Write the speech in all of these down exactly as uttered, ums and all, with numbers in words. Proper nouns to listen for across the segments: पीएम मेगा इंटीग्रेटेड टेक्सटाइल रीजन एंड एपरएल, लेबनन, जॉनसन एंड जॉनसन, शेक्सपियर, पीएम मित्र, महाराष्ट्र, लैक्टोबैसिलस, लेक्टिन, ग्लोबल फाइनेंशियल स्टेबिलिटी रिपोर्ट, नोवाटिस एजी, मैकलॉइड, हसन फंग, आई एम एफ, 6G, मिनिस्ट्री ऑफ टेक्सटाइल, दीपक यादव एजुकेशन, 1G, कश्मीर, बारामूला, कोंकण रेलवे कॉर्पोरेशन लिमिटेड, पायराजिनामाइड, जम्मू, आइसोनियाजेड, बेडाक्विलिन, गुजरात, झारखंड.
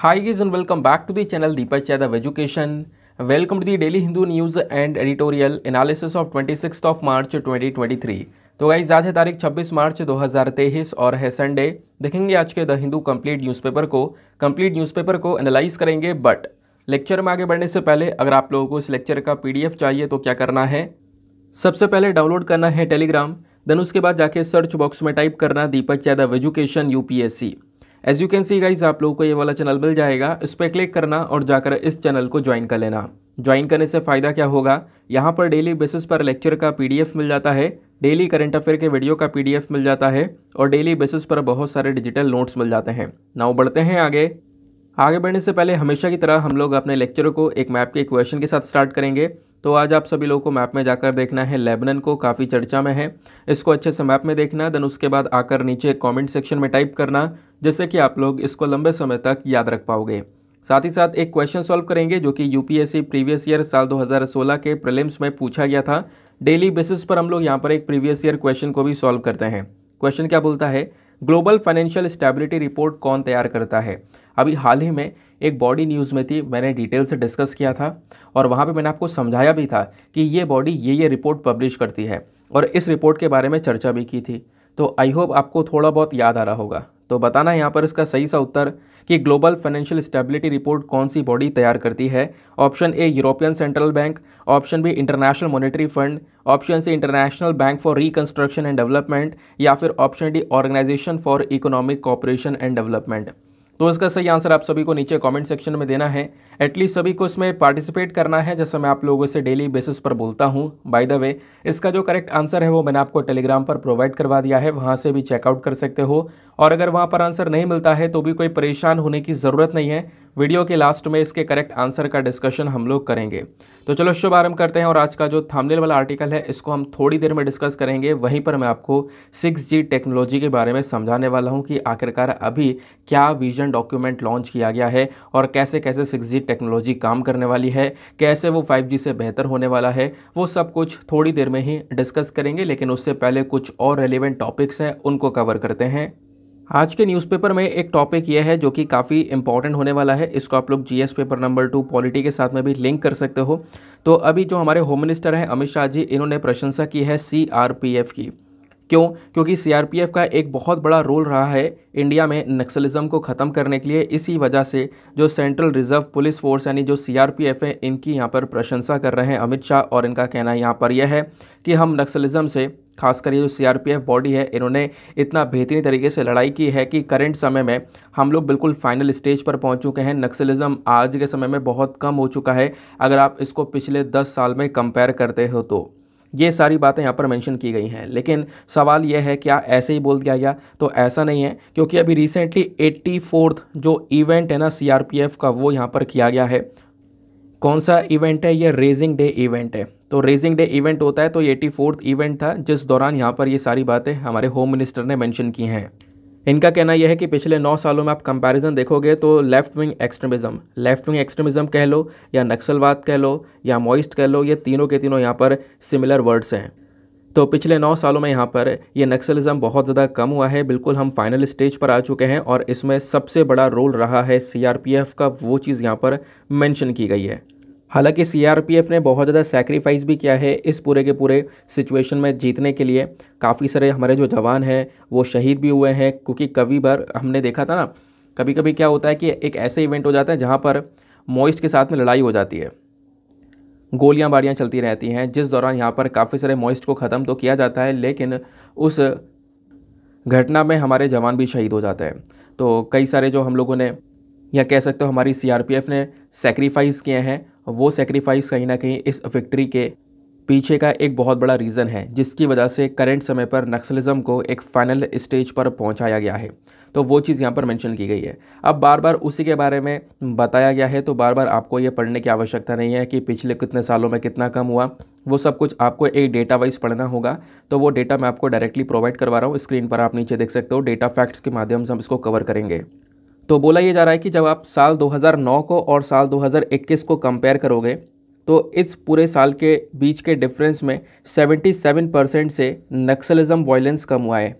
High guys and welcome back to the channel दीपक यादव एजुकेशन। Welcome to the daily Hindu news and editorial analysis of twenty sixth of March twenty twenty three. तो guys आज है तारीख छब्बीस मार्च दो हज़ार तेईस और है संडे। देखेंगे आज के द हिंदू कंप्लीट न्यूज़पेपर को कंप्लीट न्यूज़पेपर को एनालाइज करेंगे। बट लेक्चर में आगे बढ़ने से पहले अगर आप लोगों को इस लेक्चर का पी डी एफ चाहिए तो क्या करना है, सबसे पहले डाउनलोड करना है टेलीग्राम, देन उसके बाद जाके सर्च बॉक्स में टाइप करना दीपक यादव एजुकेशन U P S C. As you can see guys आप लोगों को ये वाला चैनल मिल जाएगा, इस पर क्लिक करना और जाकर इस चैनल को ज्वाइन कर लेना। ज्वाइन करने से फ़ायदा क्या होगा, यहाँ पर डेली बेसिस पर लेक्चर का पीडीएफ मिल जाता है, डेली करंट अफेयर के वीडियो का पीडीएफ मिल जाता है और डेली बेसिस पर बहुत सारे डिजिटल नोट्स मिल जाते हैं। नाउ बढ़ते हैं आगे। आगे बढ़ने से पहले हमेशा की तरह हम लोग अपने लेक्चर को एक मैप के क्वेश्चन के साथ स्टार्ट करेंगे। तो आज आप सभी लोगों को मैप में जाकर देखना है, लेबनन को काफ़ी चर्चा में है, इसको अच्छे से मैप में देखना, देन उसके बाद आकर नीचे कमेंट सेक्शन में टाइप करना, जैसे कि आप लोग इसको लंबे समय तक याद रख पाओगे। साथ ही साथ एक क्वेश्चन सॉल्व करेंगे जो कि यूपीएससी प्रीवियस ईयर साल दो हज़ार सोलह के प्रीलिम्स में पूछा गया था। डेली बेसिस पर हम लोग यहाँ पर एक प्रीवियस ईयर क्वेश्चन को भी सॉल्व करते हैं। क्वेश्चन क्या बोलता है, ग्लोबल फाइनेंशियल स्टेबिलिटी रिपोर्ट कौन तैयार करता है। अभी हाल ही में एक बॉडी न्यूज़ में थी, मैंने डिटेल से डिस्कस किया था और वहाँ पे मैंने आपको समझाया भी था कि ये बॉडी ये ये रिपोर्ट पब्लिश करती है और इस रिपोर्ट के बारे में चर्चा भी की थी। तो आई होप आपको थोड़ा बहुत याद आ रहा होगा। तो बताना यहाँ पर इसका सही सा उत्तर कि ग्लोबल फाइनेंशियल स्टेबिलिटी रिपोर्ट कौन सी बॉडी तैयार करती है। Option A European central bank, option B international monetary fund, option C international bank for reconstruction and development, या फिर option D organisation for economic cooperation and development. तो इसका सही answer आप सभी को नीचे कमेंट सेक्शन में देना है। एटलीस्ट सभी को इसमें पार्टिसिपेट करना है, जैसे मैं आप लोगों से डेली बेसिस पर बोलता हूं। बाय द वे इसका जो करेक्ट आंसर है वो मैंने आपको टेलीग्राम पर प्रोवाइड करवा दिया है, वहां से भी चेकआउट कर सकते हो। और अगर वहां पर आंसर नहीं मिलता है तो भी कोई परेशान होने की ज़रूरत नहीं है, वीडियो के लास्ट में इसके करेक्ट आंसर का डिस्कशन हम लोग करेंगे। तो चलो शुभारंभ करते हैं। और आज का जो थंबनेल वाला आर्टिकल है इसको हम थोड़ी देर में डिस्कस करेंगे, वहीं पर मैं आपको सिक्स जी टेक्नोलॉजी के बारे में समझाने वाला हूं कि आखिरकार अभी क्या विजन डॉक्यूमेंट लॉन्च किया गया है और कैसे कैसे सिक्स जी टेक्नोलॉजी काम करने वाली है, कैसे वो फाइव जी से बेहतर होने वाला है, वो सब कुछ थोड़ी देर में ही डिस्कस करेंगे। लेकिन उससे पहले कुछ और रेलिवेंट टॉपिक्स हैं उनको कवर करते हैं। आज के न्यूज़पेपर में एक टॉपिक यह है जो कि काफ़ी इंपॉर्टेंट होने वाला है, इसको आप लोग GS paper number two polity के साथ में भी लिंक कर सकते हो। तो अभी जो हमारे होम मिनिस्टर हैं अमित शाह जी, इन्होंने प्रशंसा की है सीआरपीएफ की। क्यों? क्योंकि सीआरपीएफ का एक बहुत बड़ा रोल रहा है इंडिया में नक्सलिज्म को ख़त्म करने के लिए। इसी वजह से जो सेंट्रल रिजर्व पुलिस फोर्स यानी जो सीआरपीएफ है, इनकी यहाँ पर प्रशंसा कर रहे हैं अमित शाह। और इनका कहना यहाँ पर यह है कि हम नक्सलिज्म से, खासकर ये जो सीआरपीएफ बॉडी है, इन्होंने इतना बेहतरीन तरीके से लड़ाई की है कि करंट समय में हम लोग बिल्कुल फाइनल स्टेज पर पहुंच चुके हैं। नक्सलिज्म आज के समय में बहुत कम हो चुका है अगर आप इसको पिछले दस साल में कंपेयर करते हो तो। ये सारी बातें यहाँ पर मेंशन की गई हैं। लेकिन सवाल यह है क्या ऐसे ही बोल दिया गया? तो ऐसा नहीं है, क्योंकि अभी रिसेंटली एट्टी फोर्थ जो इवेंट है ना सीआरपीएफ का, वो यहाँ पर किया गया है। कौन सा इवेंट है? ये रेजिंग डे इवेंट है। तो रेजिंग डे इवेंट होता है, तो ये एट्टी फोर्थ इवेंट था जिस दौरान यहाँ पर ये सारी बातें हमारे होम मिनिस्टर ने मेंशन की हैं। इनका कहना यह है कि पिछले नौ सालों में आप कंपैरिजन देखोगे तो left wing extremism left wing extremism कह लो या नक्सलवाद कह लो या मॉइस्ट कह लो, ये तीनों के तीनों यहाँ पर सिमिलर वर्ड्स हैं। तो पिछले नौ सालों में यहाँ पर ये नक्सलिज्म बहुत ज़्यादा कम हुआ है, बिल्कुल हम फाइनल स्टेज पर आ चुके हैं और इसमें सबसे बड़ा रोल रहा है सीआरपीएफ का, वो चीज़ यहाँ पर मेंशन की गई है। हालांकि सीआरपीएफ ने बहुत ज़्यादा सैक्रिफाइस भी किया है इस पूरे के पूरे सिचुएशन में जीतने के लिए। काफ़ी सारे हमारे जो जवान हैं वो शहीद भी हुए हैं, क्योंकि कभी बार हमने देखा था ना, कभी कभी क्या होता है कि एक ऐसे इवेंट हो जाता है जहाँ पर मॉइस्ट के साथ में लड़ाई हो जाती है, गोलियां बारियां चलती रहती हैं, जिस दौरान यहाँ पर काफ़ी सारे मॉइस्ट को ख़त्म तो किया जाता है लेकिन उस घटना में हमारे जवान भी शहीद हो जाते हैं। तो कई सारे जो हम लोगों ने, या कह सकते हो हमारी सीआरपीएफ ने सैक्रिफाइस किए हैं, वो सैक्रिफाइस कहीं ना कहीं इस विक्ट्री के पीछे का एक बहुत बड़ा रीज़न है, जिसकी वजह से करंट समय पर नक्सलिज्म को एक फाइनल स्टेज पर पहुंचाया गया है। तो वो चीज़ यहाँ पर मेंशन की गई है। अब बार बार उसी के बारे में बताया गया है, तो बार बार आपको ये पढ़ने की आवश्यकता नहीं है कि पिछले कितने सालों में कितना कम हुआ, वो सब कुछ आपको एक डेटा वाइज पढ़ना होगा। तो वो डेटा मैं आपको डायरेक्टली प्रोवाइड करवा रहा हूँ, स्क्रीन पर आप नीचे देख सकते हो, डेटा फैक्ट्स के माध्यम से हम इसको कवर करेंगे। तो बोला यह जा रहा है कि जब आप साल दो हज़ार नौ को और साल दो हज़ार इक्कीस को कंपेयर करोगे तो इस पूरे साल के बीच के डिफरेंस में सतहत्तर परसेंट से नक्सलिज्म वायलेंस कम हुआ है।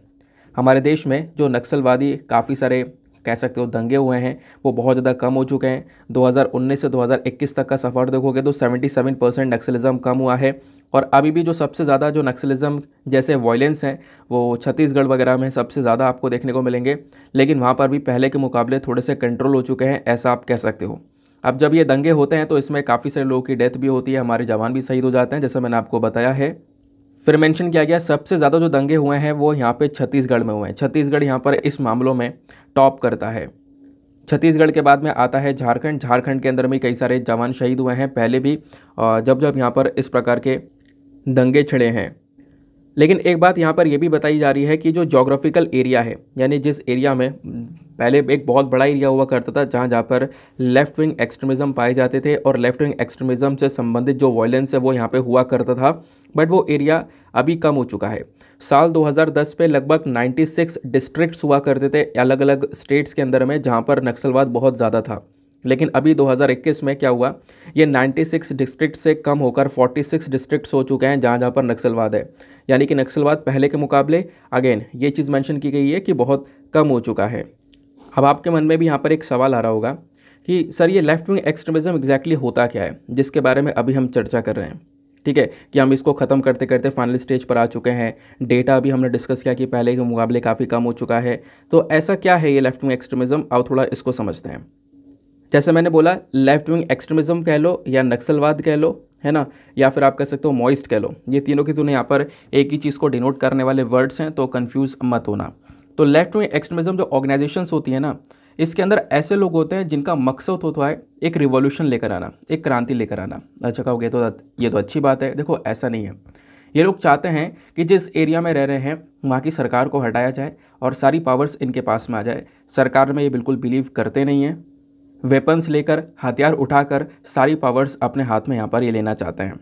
हमारे देश में जो नक्सलवादी काफ़ी सारे कह सकते हो दंगे हुए हैं वो बहुत ज़्यादा कम हो चुके हैं। दो हज़ार उन्नीस से दो हज़ार इक्कीस तक का सफ़र देखोगे तो सत्तासी परसेंट नक्सलिज़म कम हुआ है। और अभी भी जो सबसे ज़्यादा जो नक्सलिज़म जैसे वायलेंस हैं वो छत्तीसगढ़ वगैरह में सबसे ज़्यादा आपको देखने को मिलेंगे, लेकिन वहाँ पर भी पहले के मुकाबले थोड़े से कंट्रोल हो चुके हैं, ऐसा आप कह सकते हो। अब जब ये दंगे होते हैं तो इसमें काफ़ी सारे लोगों की डेथ भी होती है, हमारे जवान भी शहीद हो जाते हैं, जैसे मैंने आपको बताया है। फिर मेंशन किया गया सबसे ज़्यादा जो दंगे हुए हैं वो यहाँ पे छत्तीसगढ़ में हुए हैं। छत्तीसगढ़ यहाँ पर इस मामलों में टॉप करता है। छत्तीसगढ़ के बाद में आता है झारखंड। झारखंड के अंदर में कई सारे जवान शहीद हुए हैं पहले भी जब जब यहाँ पर इस प्रकार के दंगे छिड़े हैं। लेकिन एक बात यहाँ पर यह भी बताई जा रही है कि जो जोग्राफिकल एरिया है, यानी जिस एरिया में पहले एक बहुत बड़ा एरिया हुआ करता था जहाँ जहाँ पर लेफ्ट विंग एक्सट्रीमिज़म पाए जाते थे और लेफ्ट विंग एक्सट्रीमिज़म से संबंधित जो वायलेंस है वो यहाँ पे हुआ करता था, बट वो एरिया अभी कम हो चुका है। साल दो हज़ार दस पे लगभग छियानवे डिस्ट्रिक्ट्स हुआ करते थे अलग अलग स्टेट्स के अंदर में जहाँ पर नक्सलवाद बहुत ज़्यादा था, लेकिन अभी दो हज़ार इक्कीस में क्या हुआ, ये छियानवे डिस्ट्रिक्ट से कम होकर छियालीस डिस्ट्रिक्ट्स हो चुके हैं जहाँ जहाँ पर नक्सलवाद है। यानी कि नक्सलवाद पहले के मुकाबले अगेन ये चीज़ मेंशन की गई है कि बहुत कम हो चुका है। अब आपके मन में भी यहाँ पर एक सवाल आ रहा होगा कि सर ये लेफ्ट विंग एक्सट्रीमिज़म एग्जैक्टली होता क्या है जिसके बारे में अभी हम चर्चा कर रहे हैं, ठीक है, कि हम इसको ख़त्म करते करते फाइनल स्टेज पर आ चुके हैं। डेटा भी हमने डिस्कस किया कि पहले के मुकाबले काफ़ी कम हो चुका है, तो ऐसा क्या है ये लेफ्ट विंग एक्सट्रीमिज़म, अब थोड़ा इसको समझते हैं। जैसे मैंने बोला लेफ्ट विंग एक्सट्रीमिज़म कह लो या नक्सलवाद कह लो, है ना, या फिर आप कह सकते हो मॉइस्ट कह लो, ये तीनों की दोनों यहाँ पर एक ही चीज़ को डिनोट करने वाले वर्ड्स हैं, तो कन्फ्यूज़ मत होना। तो लेफ्ट विंग एक्सट्रीमिज़म जो ऑर्गेनाइजेशंस होती है ना, इसके अंदर ऐसे लोग होते हैं जिनका मकसद होता है एक रिवॉल्यूशन लेकर आना, एक क्रांति लेकर आना। अच्छा कहोगे तो ये तो अच्छी बात है, देखो ऐसा नहीं है। ये लोग चाहते हैं कि जिस एरिया में रह रहे हैं वहाँ की सरकार को हटाया जाए और सारी पावर्स इनके पास में आ जाए। सरकार में ये बिल्कुल बिलीव करते नहीं हैं, वेपन्स लेकर हथियार उठाकर सारी पावर्स अपने हाथ में यहाँ पर ये लेना चाहते हैं।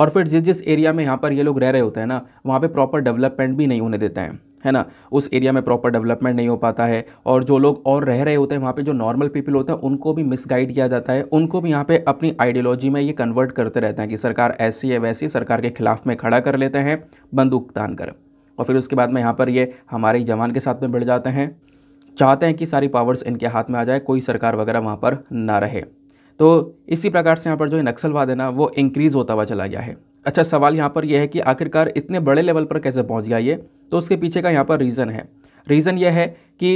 और फिर जिस जिस एरिया में यहाँ पर ये लोग रह रहे होते हैं ना, वहाँ पे प्रॉपर डेवलपमेंट भी नहीं होने देते हैं, है ना, उस एरिया में प्रॉपर डेवलपमेंट नहीं हो पाता है। और जो लोग और रह रहे होते हैं वहाँ पे जो नॉर्मल पीपल होते हैं उनको भी मिसगाइड किया जाता है, उनको भी यहाँ पे अपनी आइडियोलॉजी में ये कन्वर्ट करते रहते हैं कि सरकार ऐसी है वैसी, सरकार के खिलाफ में खड़ा कर लेते हैं बंदूक तान कर। और फिर उसके बाद में यहाँ पर ये हमारे जवान के साथ में भिड़ जाते हैं, चाहते हैं कि सारी पावर्स इनके हाथ में आ जाए, कोई सरकार वगैरह वहाँ पर ना रहे। तो इसी प्रकार से यहाँ पर जो नक्सलवाद है ना वो इंक्रीज़ होता हुआ चला गया है। अच्छा सवाल यहाँ पर यह है कि आखिरकार इतने बड़े लेवल पर कैसे पहुँच गया ये, तो उसके पीछे का यहाँ पर रीज़न है। रीज़न यह है कि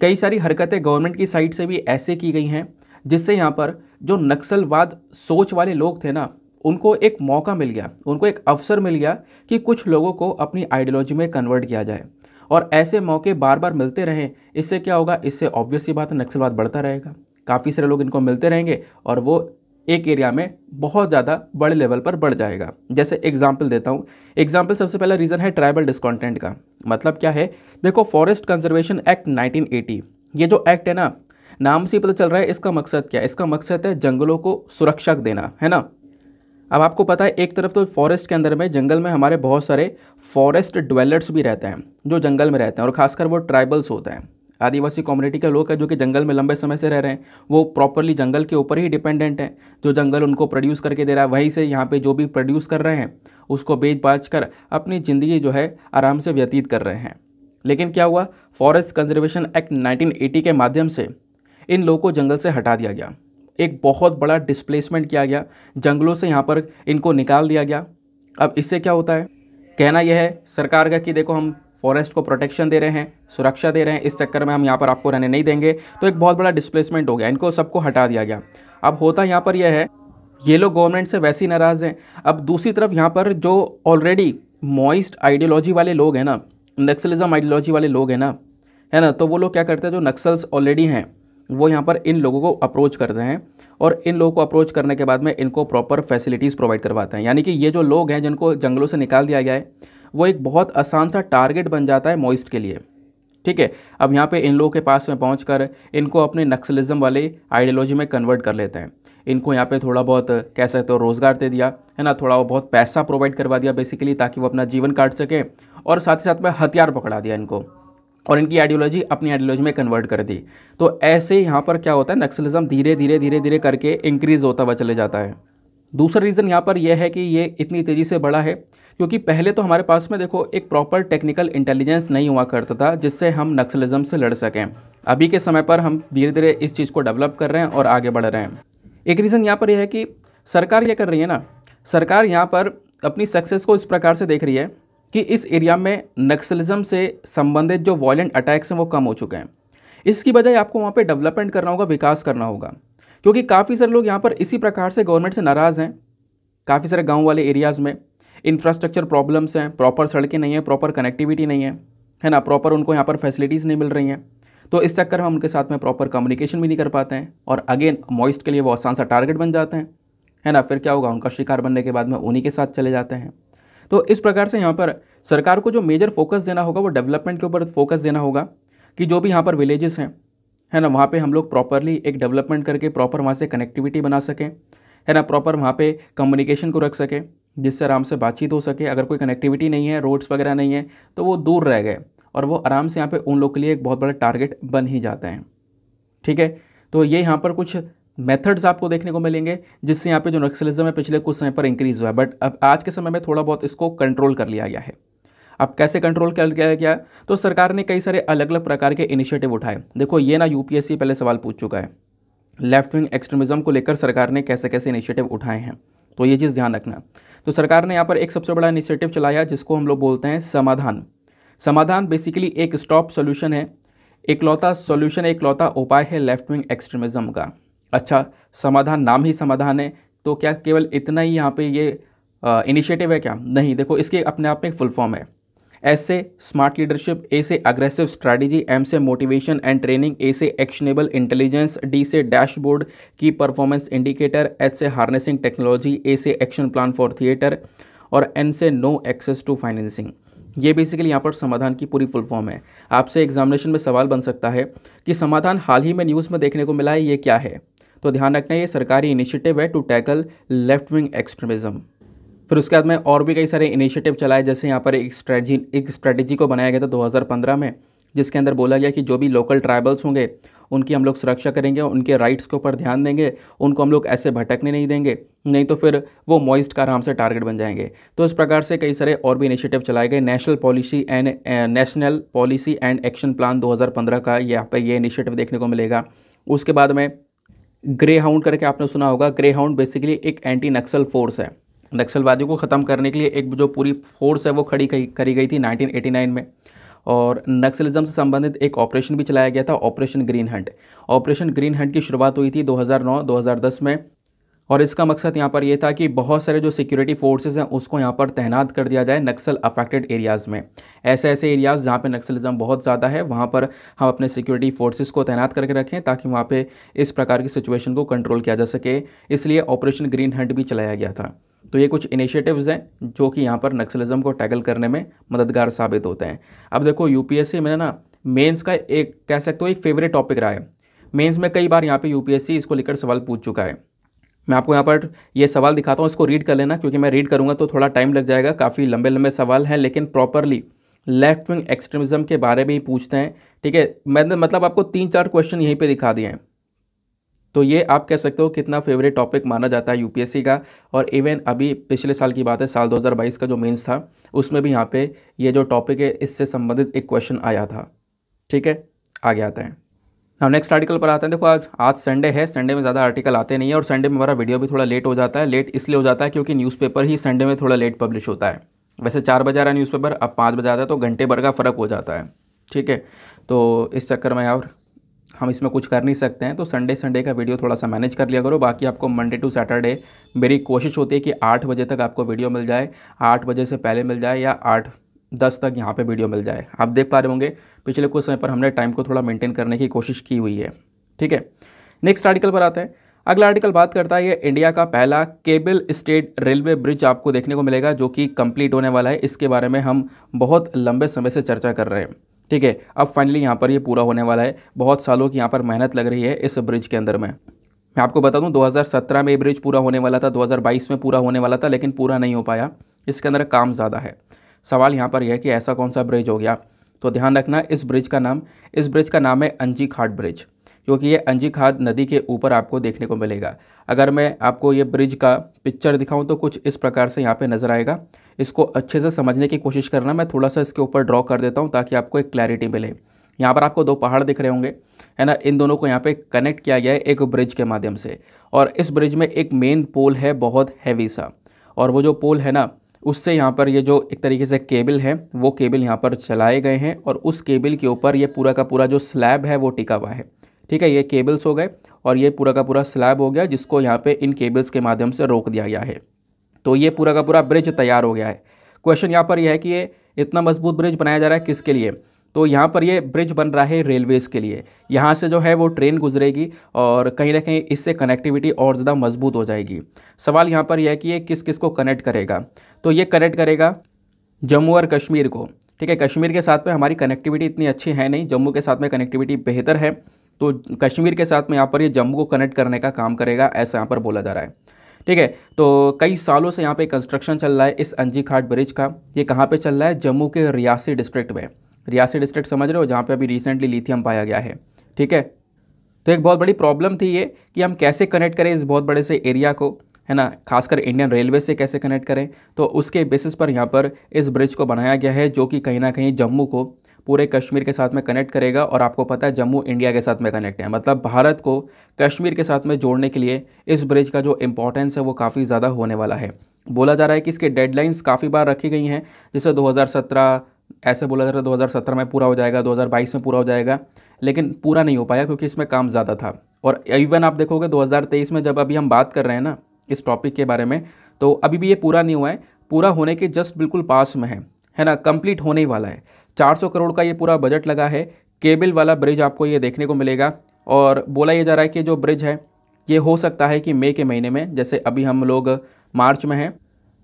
कई सारी हरकतें गवर्नमेंट की साइड से भी ऐसे की गई हैं जिससे यहाँ पर जो नक्सलवाद सोच वाले लोग थे ना, उनको एक मौका मिल गया, उनको एक अवसर मिल गया कि कुछ लोगों को अपनी आइडियोलॉजी में कन्वर्ट किया जाए। और ऐसे मौके बार बार मिलते रहें, इससे क्या होगा, इससे ऑब्वियसली बात है नक्सलवाद बढ़ता रहेगा, काफ़ी सारे लोग इनको मिलते रहेंगे और वो एक एरिया में बहुत ज़्यादा बड़े लेवल पर बढ़ जाएगा। जैसे एग्जांपल देता हूँ, एग्जांपल सबसे पहला रीज़न है ट्राइबल डिस्कॉन्टेंट का। मतलब क्या है, देखो forest conservation act nineteen eighty, ये जो एक्ट है ना, नाम से ही पता चल रहा है इसका मकसद क्या है। इसका मकसद है जंगलों को सुरक्षा देना, है ना। अब आपको पता है एक तरफ तो फॉरेस्ट के अंदर में, जंगल में हमारे बहुत सारे फॉरेस्ट ड्वेलर्स भी रहते हैं जो जंगल में रहते हैं, और ख़ासकर वो ट्राइबल्स होते हैं, आदिवासी कम्युनिटी के लोग हैं जो कि जंगल में लंबे समय से रह रहे हैं, वो प्रॉपरली जंगल के ऊपर ही डिपेंडेंट हैं। जो जंगल उनको प्रोड्यूस करके दे रहा है, वहीं से यहाँ पे जो भी प्रोड्यूस कर रहे हैं उसको बेच बाच कर अपनी ज़िंदगी जो है आराम से व्यतीत कर रहे हैं। लेकिन क्या हुआ, forest conservation act nineteen eighty के माध्यम से इन लोगों को जंगल से हटा दिया गया, एक बहुत बड़ा डिस्प्लेसमेंट किया गया, जंगलों से यहाँ पर इनको निकाल दिया गया। अब इससे क्या होता है, कहना यह है सरकार का कि देखो हम फॉरेस्ट को प्रोटेक्शन दे रहे हैं, सुरक्षा दे रहे हैं, इस चक्कर में हम यहाँ पर आपको रहने नहीं देंगे, तो एक बहुत बड़ा डिस्प्लेसमेंट हो गया, इनको सबको हटा दिया गया। अब होता यहाँ पर यह है, ये लोग गवर्नमेंट से वैसे ही नाराज़ हैं। अब दूसरी तरफ यहाँ पर जो ऑलरेडी मॉइस्ट आइडियोलॉजी वाले लोग हैं ना, नक्सलिज्म आइडियोलॉजी वाले लोग हैं ना, है ना, तो वो लोग क्या करते हैं, जो नक्सल्स ऑलरेडी हैं वो यहाँ पर इन लोगों को अप्रोच करते हैं, और इन लोगों को अप्रोच करने के बाद में इनको प्रॉपर फैसिलिटीज़ प्रोवाइड करवाते हैं। यानी कि ये जो लोग हैं जिनको जंगलों से निकाल दिया गया है, वो एक बहुत आसान सा टारगेट बन जाता है मॉइस्ट के लिए, ठीक है। अब यहाँ पे इन लोगों के पास में पहुँचकर इनको अपने नक्सलिज्म वाले आइडियोलॉजी में कन्वर्ट कर लेते हैं। इनको यहाँ पे थोड़ा बहुत कह सकते हो रोज़गार दे दिया, है ना, थोड़ा बहुत पैसा प्रोवाइड करवा दिया बेसिकली, ताकि वो अपना जीवन काट सकें, और साथ ही साथ में हथियार पकड़ा दिया इनको, और इनकी आइडियोलॉजी अपनी आइडियोलॉजी में कन्वर्ट कर दी। तो ऐसे यहाँ पर क्या होता है, नक्सलिज्म धीरे धीरे धीरे धीरे करके इंक्रीज़ होता हुआ चले जाता है। दूसरा रीज़न यहाँ पर यह है कि ये इतनी तेज़ी से बढ़ा है क्योंकि पहले तो हमारे पास में देखो एक प्रॉपर टेक्निकल इंटेलिजेंस नहीं हुआ करता था जिससे हम नक्सलिज्म से लड़ सकें। अभी के समय पर हम धीरे धीरे इस चीज़ को डेवलप कर रहे हैं और आगे बढ़ रहे हैं। एक रीज़न यहाँ पर यह है कि सरकार क्या कर रही है ना, सरकार यहाँ पर अपनी सक्सेस को इस प्रकार से देख रही है कि इस एरिया में नक्सलिज्म से संबंधित जो वायलेंट अटैक्स हैं वो कम हो चुके हैं। इसकी बजाय आपको वहाँ पे डेवलपमेंट करना होगा, विकास करना होगा, क्योंकि काफ़ी सारे लोग यहाँ पर इसी प्रकार से गवर्नमेंट से नाराज़ हैं। काफ़ी सारे गाँव वाले एरियाज़ में इंफ्रास्ट्रक्चर प्रॉब्लम्स हैं, प्रॉपर सड़कें नहीं हैं, प्रॉपर कनेक्टिविटी नहीं है, है ना, प्रॉपर उनको यहाँ पर फैसिलिटीज़ नहीं मिल रही हैं। तो इस चक्कर में हम उनके साथ में प्रॉपर कम्युनिकेशन भी नहीं कर पाते हैं और अगेन मॉइस्ट के लिए वो आसान सा टारगेट बन जाते हैं, है ना। फिर क्या होगा, उनका शिकार बनने के बाद में उन्हीं के साथ चले जाते हैं। तो इस प्रकार से यहाँ पर सरकार को जो मेजर फोकस देना होगा वो डेवलपमेंट के ऊपर फोकस देना होगा कि जो भी यहाँ पर विलेजेस हैं, है ना, वहाँ पे हम लोग प्रॉपरली एक डेवलपमेंट करके प्रॉपर वहाँ से कनेक्टिविटी बना सकें, है ना, प्रॉपर वहाँ पे कम्युनिकेशन को रख सकें जिससे आराम से बातचीत हो सके। अगर कोई कनेक्टिविटी नहीं है, रोड्स वगैरह नहीं है, तो वो दूर रह गए और वो आराम से यहाँ पे उन लोग के लिए एक बहुत बड़ा टारगेट बन ही जाते हैं। ठीक है, तो ये यहाँ पर कुछ मेथड्स आपको देखने को मिलेंगे जिससे यहाँ पे जो नक्सलिज्म है पिछले कुछ समय पर इंक्रीज़ हुआ है, बट अब आज के समय में थोड़ा बहुत इसको कंट्रोल कर लिया गया है। अब कैसे कंट्रोल कर लिया गया, तो सरकार ने कई सारे अलग अलग प्रकार के इनिशिएटिव उठाए। देखो ये ना यूपीएससी पहले सवाल पूछ चुका है, लेफ्ट विंग एक्सट्रीमिज़म को लेकर सरकार ने कैसे कैसे इनिशिएटिव उठाए हैं, तो ये चीज़ ध्यान रखना। तो सरकार ने यहाँ पर एक सबसे बड़ा इनिशिएटिव चलाया जिसको हम लोग बोलते हैं समाधान। समाधान बेसिकली एक स्टॉप सॉल्यूशन है, एकलौता सॉल्यूशन, एकलौता उपाय है लेफ्ट विंग एक्सट्रीमिज़म का। अच्छा, समाधान, नाम ही समाधान है, तो क्या केवल इतना ही यहाँ पे ये इनिशिएटिव है क्या? नहीं, देखो इसके अपने आप में एक फुल फॉर्म है। एस से स्मार्ट लीडरशिप, ए से अग्रेसिव स्ट्रैटेजी, एम से मोटिवेशन एंड ट्रेनिंग, ए से एक्शनेबल इंटेलिजेंस, डी से डैशबोर्ड की परफॉर्मेंस इंडिकेटर, एच से हार्नेसिंग टेक्नोलॉजी, ए से एक्शन प्लान फॉर थिएटर और एन से नो एक्सेस टू फाइनेंसिंग। ये बेसिकली यहाँ पर समाधान की पूरी फुल फॉर्म है। आपसे एग्जामिनेशन में सवाल बन सकता है कि समाधान हाल ही में न्यूज़ में देखने को मिला है, ये क्या है? तो ध्यान रखना ये सरकारी इनिशिएटिव है to tackle left wing extremism. फिर उसके बाद में और भी कई सारे इनिशिएटिव चलाए, जैसे यहाँ पर एक स्ट्रेटजी एक स्ट्रेटजी को बनाया गया था दो हज़ार पंद्रह में, जिसके अंदर बोला गया कि जो भी लोकल ट्राइबल्स होंगे उनकी हम लोग सुरक्षा करेंगे, उनके राइट्स के ऊपर ध्यान देंगे, उनको हम लोग ऐसे भटकने नहीं देंगे, नहीं तो फिर वो मॉइस्ट का आराम से टारगेट बन जाएंगे। तो इस प्रकार से कई सारे और भी इनिशिएटिव चलाए गए। National policy and national policy and action plan दो हज़ार पंद्रह का यहाँ पर ये इनिशिएटिव देखने को मिलेगा। उसके बाद में ग्रे हाउंड करके आपने सुना होगा, ग्रे हाउंड बेसिकली एक एंटी नक्सल फोर्स है। नक्सलवादियों को ख़त्म करने के लिए एक जो पूरी फोर्स है वो खड़ी करी गई थी नाइनटीन एटी नाइन में, और नक्सलिज्म से संबंधित एक ऑपरेशन भी चलाया गया था, operation green hunt. Operation green hunt की शुरुआत हुई थी दो हज़ार नौ दो हज़ार दस में, और इसका मकसद यहाँ पर यह था कि बहुत सारे जो सिक्योरिटी फोर्सेस हैं उसको यहाँ पर तैनात कर दिया जाए नक्सल अफेक्टेड एरियाज़ में। ऐसे ऐसे एरियाज़ जहाँ पे नक्सलिज्म बहुत ज़्यादा है वहाँ पर हम अपने सिक्योरिटी फोर्सेस को तैनात करके रखें ताकि वहाँ पे इस प्रकार की सिचुएशन को कंट्रोल किया जा सके, इसलिए ऑपरेशन ग्रीन हंट भी चलाया गया था। तो ये कुछ इनिशिएटिव्स हैं जो कि यहाँ पर नक्सलिज्म को टैकल करने में मददगार साबित होते हैं। अब देखो यूपीएससी में ना मेंस का एक कह सकते हो एक फेवरेट टॉपिक रहा है। मेंस में कई बार यहाँ पे यूपीएससी इसको लेकर सवाल पूछ चुका है। मैं आपको यहाँ पर ये सवाल दिखाता हूँ, इसको रीड कर लेना क्योंकि मैं रीड करूँगा तो थोड़ा टाइम लग जाएगा, काफ़ी लंबे लंबे सवाल हैं, लेकिन प्रॉपरली लेफ्ट विंग एक्सट्रीमिज़म के बारे में ही पूछते हैं। ठीक है, मैंने मतलब आपको तीन चार क्वेश्चन यहीं पर दिखा दिए हैं। तो ये आप कह सकते हो कितना फेवरेट टॉपिक माना जाता है यूपीएससी का, और इवन अभी पिछले साल की बात है, साल दो हज़ार बाईस का जो मेंस था उसमें भी यहाँ पे ये जो टॉपिक है इससे संबंधित एक क्वेश्चन आया था। ठीक है, आगे आते हैं। नाउ नेक्स्ट आर्टिकल पर आते हैं। देखो आज आज संडे है, संडे में ज़्यादा आर्टिकल आते नहीं है और संडे में हमारा वीडियो भी थोड़ा लेट हो जाता है। लेट इसलिए हो जाता है क्योंकि न्यूज़पेपर ही संडे में थोड़ा लेट पब्लिश होता है। वैसे चार बजे आ रहा है न्यूज़पेपर, अब पाँच बजे आता है, तो घंटे भर का फ़र्क हो जाता है। ठीक है, तो इस चक्कर में यार हम इसमें कुछ कर नहीं सकते हैं, तो संडे संडे का वीडियो थोड़ा सा मैनेज कर लिया करो। बाकी आपको मंडे टू सैटरडे मेरी कोशिश होती है कि आठ बजे तक आपको वीडियो मिल जाए, आठ बजे से पहले मिल जाए या आठ दस तक यहाँ पे वीडियो मिल जाए। आप देख पा रहे होंगे पिछले कुछ समय पर हमने टाइम को थोड़ा मेंटेन करने की कोशिश की हुई है। ठीक है, नेक्स्ट आर्टिकल पर आते हैं। अगला आर्टिकल बात करता है ये इंडिया का पहला केबल स्टेट रेलवे ब्रिज आपको देखने को मिलेगा जो कि कंप्लीट होने वाला है। इसके बारे में हम बहुत लंबे समय से चर्चा कर रहे हैं। ठीक है, अब फाइनली यहाँ पर ये पूरा होने वाला है। बहुत सालों की यहाँ पर मेहनत लग रही है इस ब्रिज के अंदर में। मैं आपको बता दूँ दो हज़ार सत्रह में ये ब्रिज पूरा होने वाला था, दो हज़ार बाईस में पूरा होने वाला था, लेकिन पूरा नहीं हो पाया। इसके अंदर काम ज़्यादा है। सवाल यहाँ पर यह है कि ऐसा कौन सा ब्रिज हो गया, तो ध्यान रखना इस ब्रिज का नाम इस ब्रिज का नाम है अंजी खाट ब्रिज, क्योंकि ये अंजी खाट नदी के ऊपर आपको देखने को मिलेगा। अगर मैं आपको ये ब्रिज का पिक्चर दिखाऊँ तो कुछ इस प्रकार से यहाँ पर नज़र आएगा। इसको अच्छे से समझने की कोशिश करना। मैं थोड़ा सा इसके ऊपर ड्रॉ कर देता हूँ ताकि आपको एक क्लैरिटी मिले। यहाँ पर आपको दो पहाड़ दिख रहे होंगे, है ना, इन दोनों को यहाँ पे कनेक्ट किया गया है एक ब्रिज के माध्यम से, और इस ब्रिज में एक मेन पोल है बहुत हैवी सा, और वो जो पोल है ना उससे यहाँ पर ये जो एक तरीके से केबल है वो केबल यहाँ पर चलाए गए हैं, और उस केबल के ऊपर ये पूरा का पूरा जो स्लैब है वो टिका हुआ है। ठीक है, ये केबल्स हो गए और ये पूरा का पूरा स्लैब हो गया जिसको यहाँ पे इन केबल्स के माध्यम से रोक दिया गया है। तो ये पूरा का पूरा ब्रिज तैयार हो गया है। क्वेश्चन यहाँ पर यह है कि ये इतना मजबूत ब्रिज बनाया जा रहा है किसके लिए? तो यहाँ पर ये ब्रिज बन रहा है रेलवेज़ के लिए। यहाँ से जो है वो ट्रेन गुजरेगी और कहीं ना कहीं इससे कनेक्टिविटी और ज़्यादा मजबूत हो जाएगी। सवाल यहाँ पर यह है कि ये किस किस को कनेक्ट करेगा? तो ये कनेक्ट करेगा जम्मू और कश्मीर को। ठीक है, कश्मीर के साथ में हमारी कनेक्टिविटी इतनी अच्छी है नहीं, जम्मू के साथ में कनेक्टिविटी बेहतर है, तो कश्मीर के साथ में यहाँ पर ये जम्मू को कनेक्ट करने का काम करेगा, ऐसा यहाँ पर बोला जा रहा है। ठीक है, तो कई सालों से यहाँ पे कंस्ट्रक्शन चल रहा है इस अंजी खाट ब्रिज का। ये कहाँ पे चल रहा है? जम्मू के रियासी डिस्ट्रिक्ट में। रियासी डिस्ट्रिक्ट समझ रहे हो, जहाँ पे अभी रिसेंटली लिथियम पाया गया है। ठीक है, तो एक बहुत बड़ी प्रॉब्लम थी ये कि हम कैसे कनेक्ट करें इस बहुत बड़े से एरिया को, है ना, खासकर इंडियन रेलवे से कैसे कनेक्ट करें। तो उसके बेसिस पर यहाँ पर इस ब्रिज को बनाया गया है जो कि कहीं ना कहीं जम्मू को पूरे कश्मीर के साथ में कनेक्ट करेगा। और आपको पता है जम्मू इंडिया के साथ में कनेक्ट है, मतलब भारत को कश्मीर के साथ में जोड़ने के लिए इस ब्रिज का जो इम्पोर्टेंस है वो काफ़ी ज़्यादा होने वाला है। बोला जा रहा है कि इसके डेडलाइंस काफ़ी बार रखी गई हैं, जैसे दो हज़ार सत्रह ऐसे बोला जा रहा है, दो हज़ार सत्रह में पूरा हो जाएगा, दो हज़ार बाईस में पूरा हो जाएगा, लेकिन पूरा नहीं हो पाया क्योंकि इसमें काम ज़्यादा था। और इवन आप देखोगे दो हज़ार तेईस में जब अभी हम बात कर रहे हैं ना इस टॉपिक के बारे में, तो अभी भी ये पूरा नहीं हुआ है, पूरा होने के जस्ट बिल्कुल पास में है, है ना, कंप्लीट होने ही वाला है। चार सौ करोड़ का ये पूरा बजट लगा है। केबल वाला ब्रिज आपको ये देखने को मिलेगा, और बोला ये जा रहा है कि जो ब्रिज है ये हो सकता है कि मई के महीने में, जैसे अभी हम लोग मार्च में हैं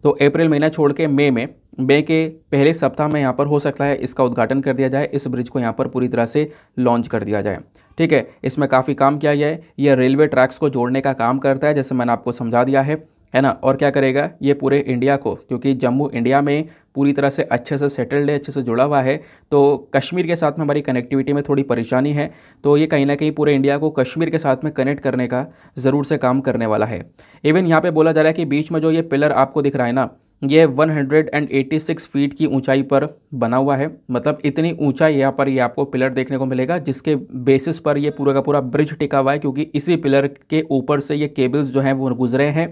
तो अप्रैल महीना छोड़ के मई में मई के पहले सप्ताह में यहाँ पर हो सकता है इसका उद्घाटन कर दिया जाए, इस ब्रिज को यहाँ पर पूरी तरह से लॉन्च कर दिया जाए। ठीक है, इसमें काफ़ी काम किया गया है। यह रेलवे ट्रैक्स को जोड़ने का काम करता है, जैसे मैंने आपको समझा दिया है, है ना। और क्या करेगा ये पूरे इंडिया को, क्योंकि जम्मू इंडिया में पूरी तरह से अच्छे से सेटल्ड है, अच्छे से जुड़ा हुआ है। तो कश्मीर के साथ में हमारी कनेक्टिविटी में थोड़ी परेशानी है, तो ये कहीं ना कहीं पूरे इंडिया को कश्मीर के साथ में कनेक्ट करने का ज़रूर से काम करने वाला है। इवन यहाँ पे बोला जा रहा है कि बीच में जो ये पिलर आपको दिख रहा है ना, ये एक सौ छियासी फीट की ऊंचाई पर बना हुआ है, मतलब इतनी ऊंचाई यहाँ पर ये आपको पिलर देखने को मिलेगा जिसके बेसिस पर ये पूरा का पूरा ब्रिज टिका हुआ है, क्योंकि इसी पिलर के ऊपर से ये केबल्स जो हैं वो गुजरे हैं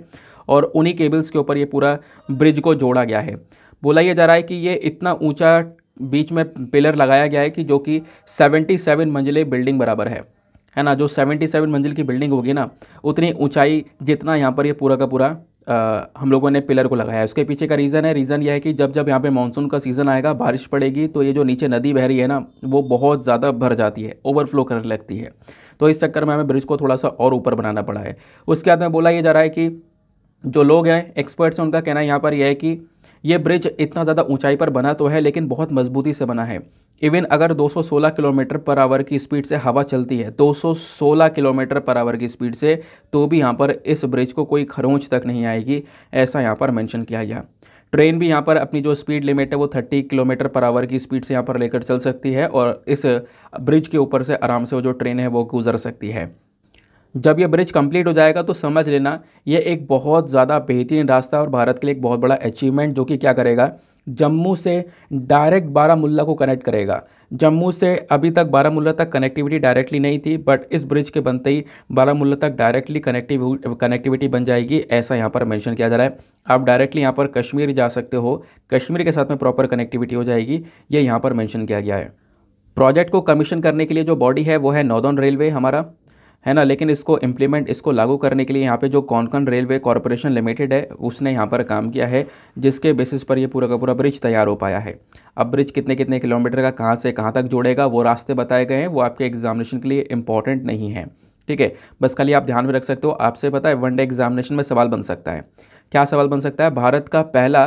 और उन्हीं केबल्स के ऊपर ये पूरा ब्रिज को जोड़ा गया है। बोला यह जा रहा है कि ये इतना ऊंचा बीच में पिलर लगाया गया है कि जो कि सतहत्तर मंजिले बिल्डिंग बराबर है, है ना। जो सतहत्तर मंजिल की बिल्डिंग होगी ना उतनी ऊंचाई जितना यहाँ पर ये पूरा का पूरा आ, हम लोगों ने पिलर को लगाया है। उसके पीछे का रीज़न है, रीज़न यह है कि जब जब यहाँ पे मानसून का सीज़न आएगा, बारिश पड़ेगी, तो ये जो नीचे नदी बह रही है ना वो बहुत ज़्यादा भर जाती है, ओवरफ्लो करने लगती है। तो इस चक्कर में हमें ब्रिज को थोड़ा सा और ऊपर बनाना पड़ा है। उसके बाद में बोला यह जा रहा है कि जो लोग हैं, एक्सपर्ट्स हैं, उनका कहना यहाँ पर यह है कि ये ब्रिज इतना ज़्यादा ऊंचाई पर बना तो है लेकिन बहुत मजबूती से बना है। इवन अगर दो सौ सोलह किलोमीटर पर आवर की स्पीड से हवा चलती है, दो सौ सोलह किलोमीटर पर आवर की स्पीड से, तो भी यहाँ पर इस ब्रिज को कोई खरोंच तक नहीं आएगी, ऐसा यहाँ पर मेंशन किया गया। ट्रेन भी यहाँ पर अपनी जो स्पीड लिमिट है वो तीस किलोमीटर पर आवर की स्पीड से यहाँ पर लेकर चल सकती है, और इस ब्रिज के ऊपर से आराम से वो जो ट्रेन है वो गुजर सकती है। जब ये ब्रिज कंप्लीट हो जाएगा तो समझ लेना ये एक बहुत ज़्यादा बेहतरीन रास्ता और भारत के लिए एक बहुत बड़ा अचीवमेंट, जो कि क्या करेगा, जम्मू से डायरेक्ट बारामूला को कनेक्ट करेगा। जम्मू से अभी तक बारामूला तक कनेक्टिविटी डायरेक्टली नहीं थी, बट इस ब्रिज के बनते ही बारामूला तक डायरेक्टली कनेक्टिव कनेक्टिविटी बन जाएगी, ऐसा यहाँ पर मेंशन किया जा रहा है। आप डायरेक्टली यहाँ पर कश्मीर जा सकते हो, कश्मीर के साथ में प्रॉपर कनेक्टिविटी हो जाएगी, ये यहाँ पर मेंशन किया गया है। प्रोजेक्ट को कमीशन करने के लिए जो बॉडी है वो है नॉर्दर्न रेलवे हमारा, है ना, लेकिन इसको इम्प्लीमेंट, इसको लागू करने के लिए यहाँ पे जो कोंकण रेलवे कॉर्पोरेशन लिमिटेड है उसने यहाँ पर काम किया है, जिसके बेसिस पर ये पूरा का पूरा ब्रिज तैयार हो पाया है। अब ब्रिज कितने कितने किलोमीटर का कहाँ से कहाँ तक जोड़ेगा वो रास्ते बताए गए हैं, वो आपके एग्जामिनेशन के लिए इंपॉर्टेंट नहीं है। ठीक है, बस खाली आप ध्यान में रख सकते हो, आपसे पता है वनडे एग्जामिनेशन में सवाल बन सकता है। क्या सवाल बन सकता है? भारत का पहला